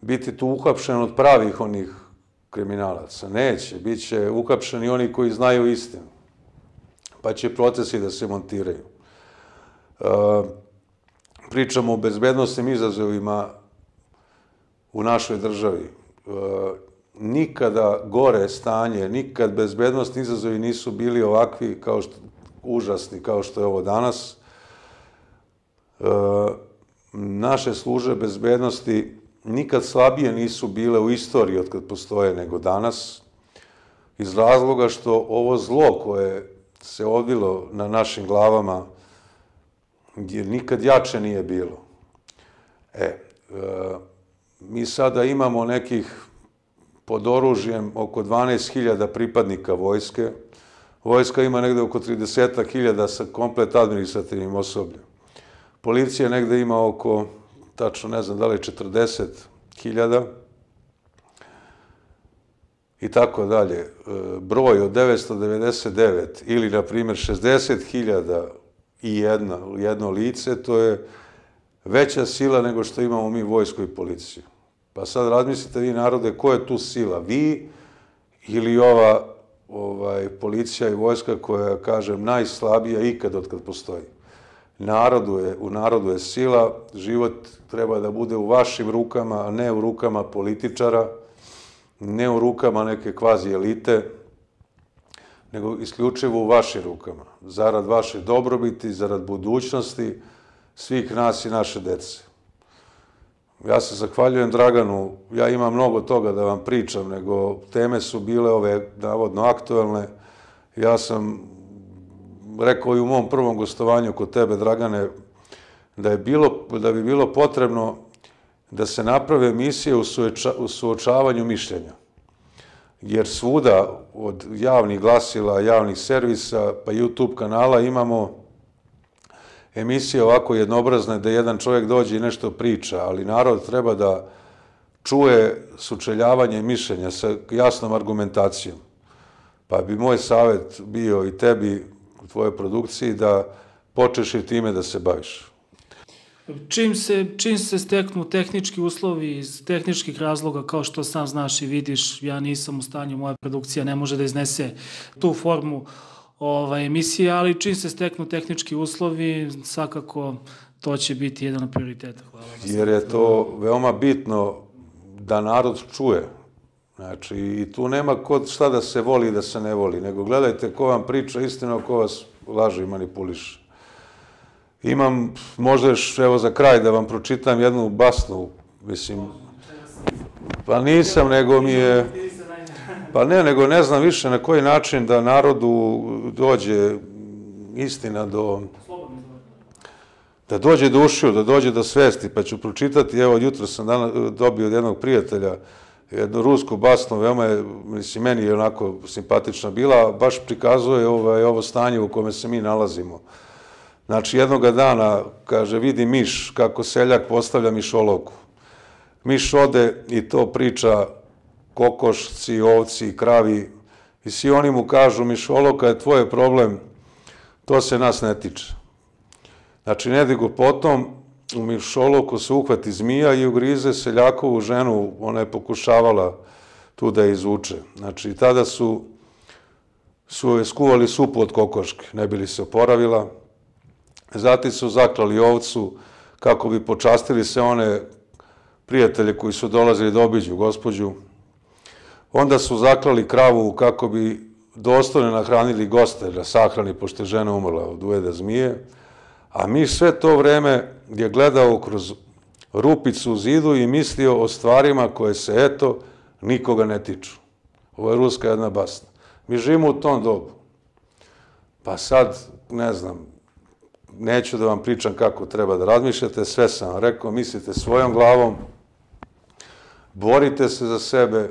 biti tu uhapšen od pravih onih kriminalaca? Neće. Biće uhapšeni oni koji znaju istinu. Pa će procesi da se montiraju. Pričamo o bezbednostnim izazovima u našoj državi. Nikada gore stanje, nikad bezbednostni izazovi nisu bili ovakvi kao što, užasni kao što je ovo danas. Naše službe bezbednosti nikad slabije nisu bile u istoriji od kad postoje nego danas, iz razloga što ovo zlo koje se odvilo na našim glavama nikad jače nije bilo. Mi sada imamo nekih pod oružjem oko 12.000 pripadnika vojske. Vojska ima negde oko 30.000 sa komplet administrativnim osobljem. Policija negde ima oko, tačno ne znam da li 40.000 i tako dalje. Broj od 999 ili, na primjer, 60.000 i jedno lice, to je veća sila nego što imamo mi vojsku i policiju. Pa sad razmislite vi, narode, ko je tu sila? Vi ili ova policija i vojska koja, kažem, najslabija ikad od kad postoji? U narodu je sila, život treba da bude u vašim rukama, a ne u rukama političara, ne u rukama neke kvazi elite, nego isključivo u vašim rukama, zarad vaše dobrobiti, zarad budućnosti svih nas i naše dece. Ja se zahvaljujem Draganu, ja imam mnogo toga da vam pričam, nego teme su bile ove navodno aktuelne. Ja sam rekao i u mom prvom gostovanju kod tebe, Dragane, da bi bilo potrebno da se naprave emisije u suočavanju mišljenja. Jer svuda, od javnih glasila, javnih servisa, pa YouTube kanala, imamo emisije ovako jednobrazne da jedan čovjek dođe i nešto priča, ali narod treba da čuje sučeljavanje mišljenja sa jasnom argumentacijom. Pa bi moj savjet bio i tebi u tvojoj produkciji da počneš i time da se baviš. Čim se steknu tehnički uslovi iz tehničkih razloga, kao što sam znaš i vidiš, ja nisam u stanju, moja produkcija ne može da iznese tu formu emisije, ali čim se steknu tehnički uslovi, svakako to će biti jedan od prioriteta. Jer je to veoma bitno da narod čuje. Znači, i tu nema šta da se voli i da se ne voli, nego gledajte ko vam priča istinu, ko vas laže i manipuliše. Imam, možda još, evo za kraj, da vam pročitam jednu basnu, mislim, pa nisam, nego mi je... Pa ne, nego ne znam više na koji način da narodu dođe istina do... Da dođe do ušiju, da dođe do svesti. Pa ću pročitati, evo, jutro sam dobio od jednog prijatelja jednu rusku basnu, veoma je, mislim, meni je onako simpatična bila, baš prikazuje ovo stanje u kome se mi nalazimo. Znači, jednoga dana, kaže, vidi miš kako seljak postavlja mišolovku. Miš ode i to priča kokošci, ovci, kravi, i svi oni mu kažu, mišolovka je tvoj problem, to se nas ne tiče. Znači, nedugo potom, u mišolovku se uhvati zmija i ugrize seljakovu ženu, ona je pokušavala tu da je izvuče. Znači, tada su je skuvali supu od kokoške, ne bi li se oporavila. Zatim su zaklali ovcu kako bi počastili se one prijatelje koji su dolazili da obiđu gospođu. Onda su zaklali kravu kako bi dostojno nahranili goste na sahrani, pošto je žena umrla od ujeda zmije. A miš sve to vreme je gledao kroz rupicu u zidu i mislio o stvarima koje se, eto, nikoga ne tiču. Ovo je ruska jedna basna. Mi živimo u tom dobu. Pa sad, ne znam, neću da vam pričam kako treba da razmišljate, sve sam vam rekao, mislite svojom glavom, borite se za sebe,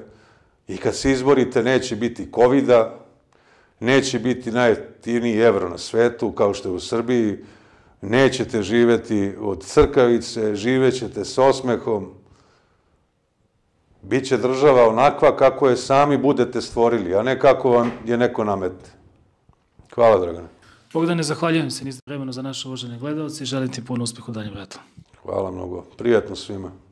i kad se izborite, neće biti COVID-a, neće biti najjeftiniji evro na svetu, kao što je u Srbiji, Nećete živeti od crkavice, živećete s osmehom. Biće država onakva kako je sami budete stvorili, a ne kako vam je neko nametne. Hvala, Dragane. Bogdane, zahvaljujem se, niste vremena za naše uvažene gledalce i želim ti puno uspeh u daljem radu. Hvala mnogo. Prijatno svima.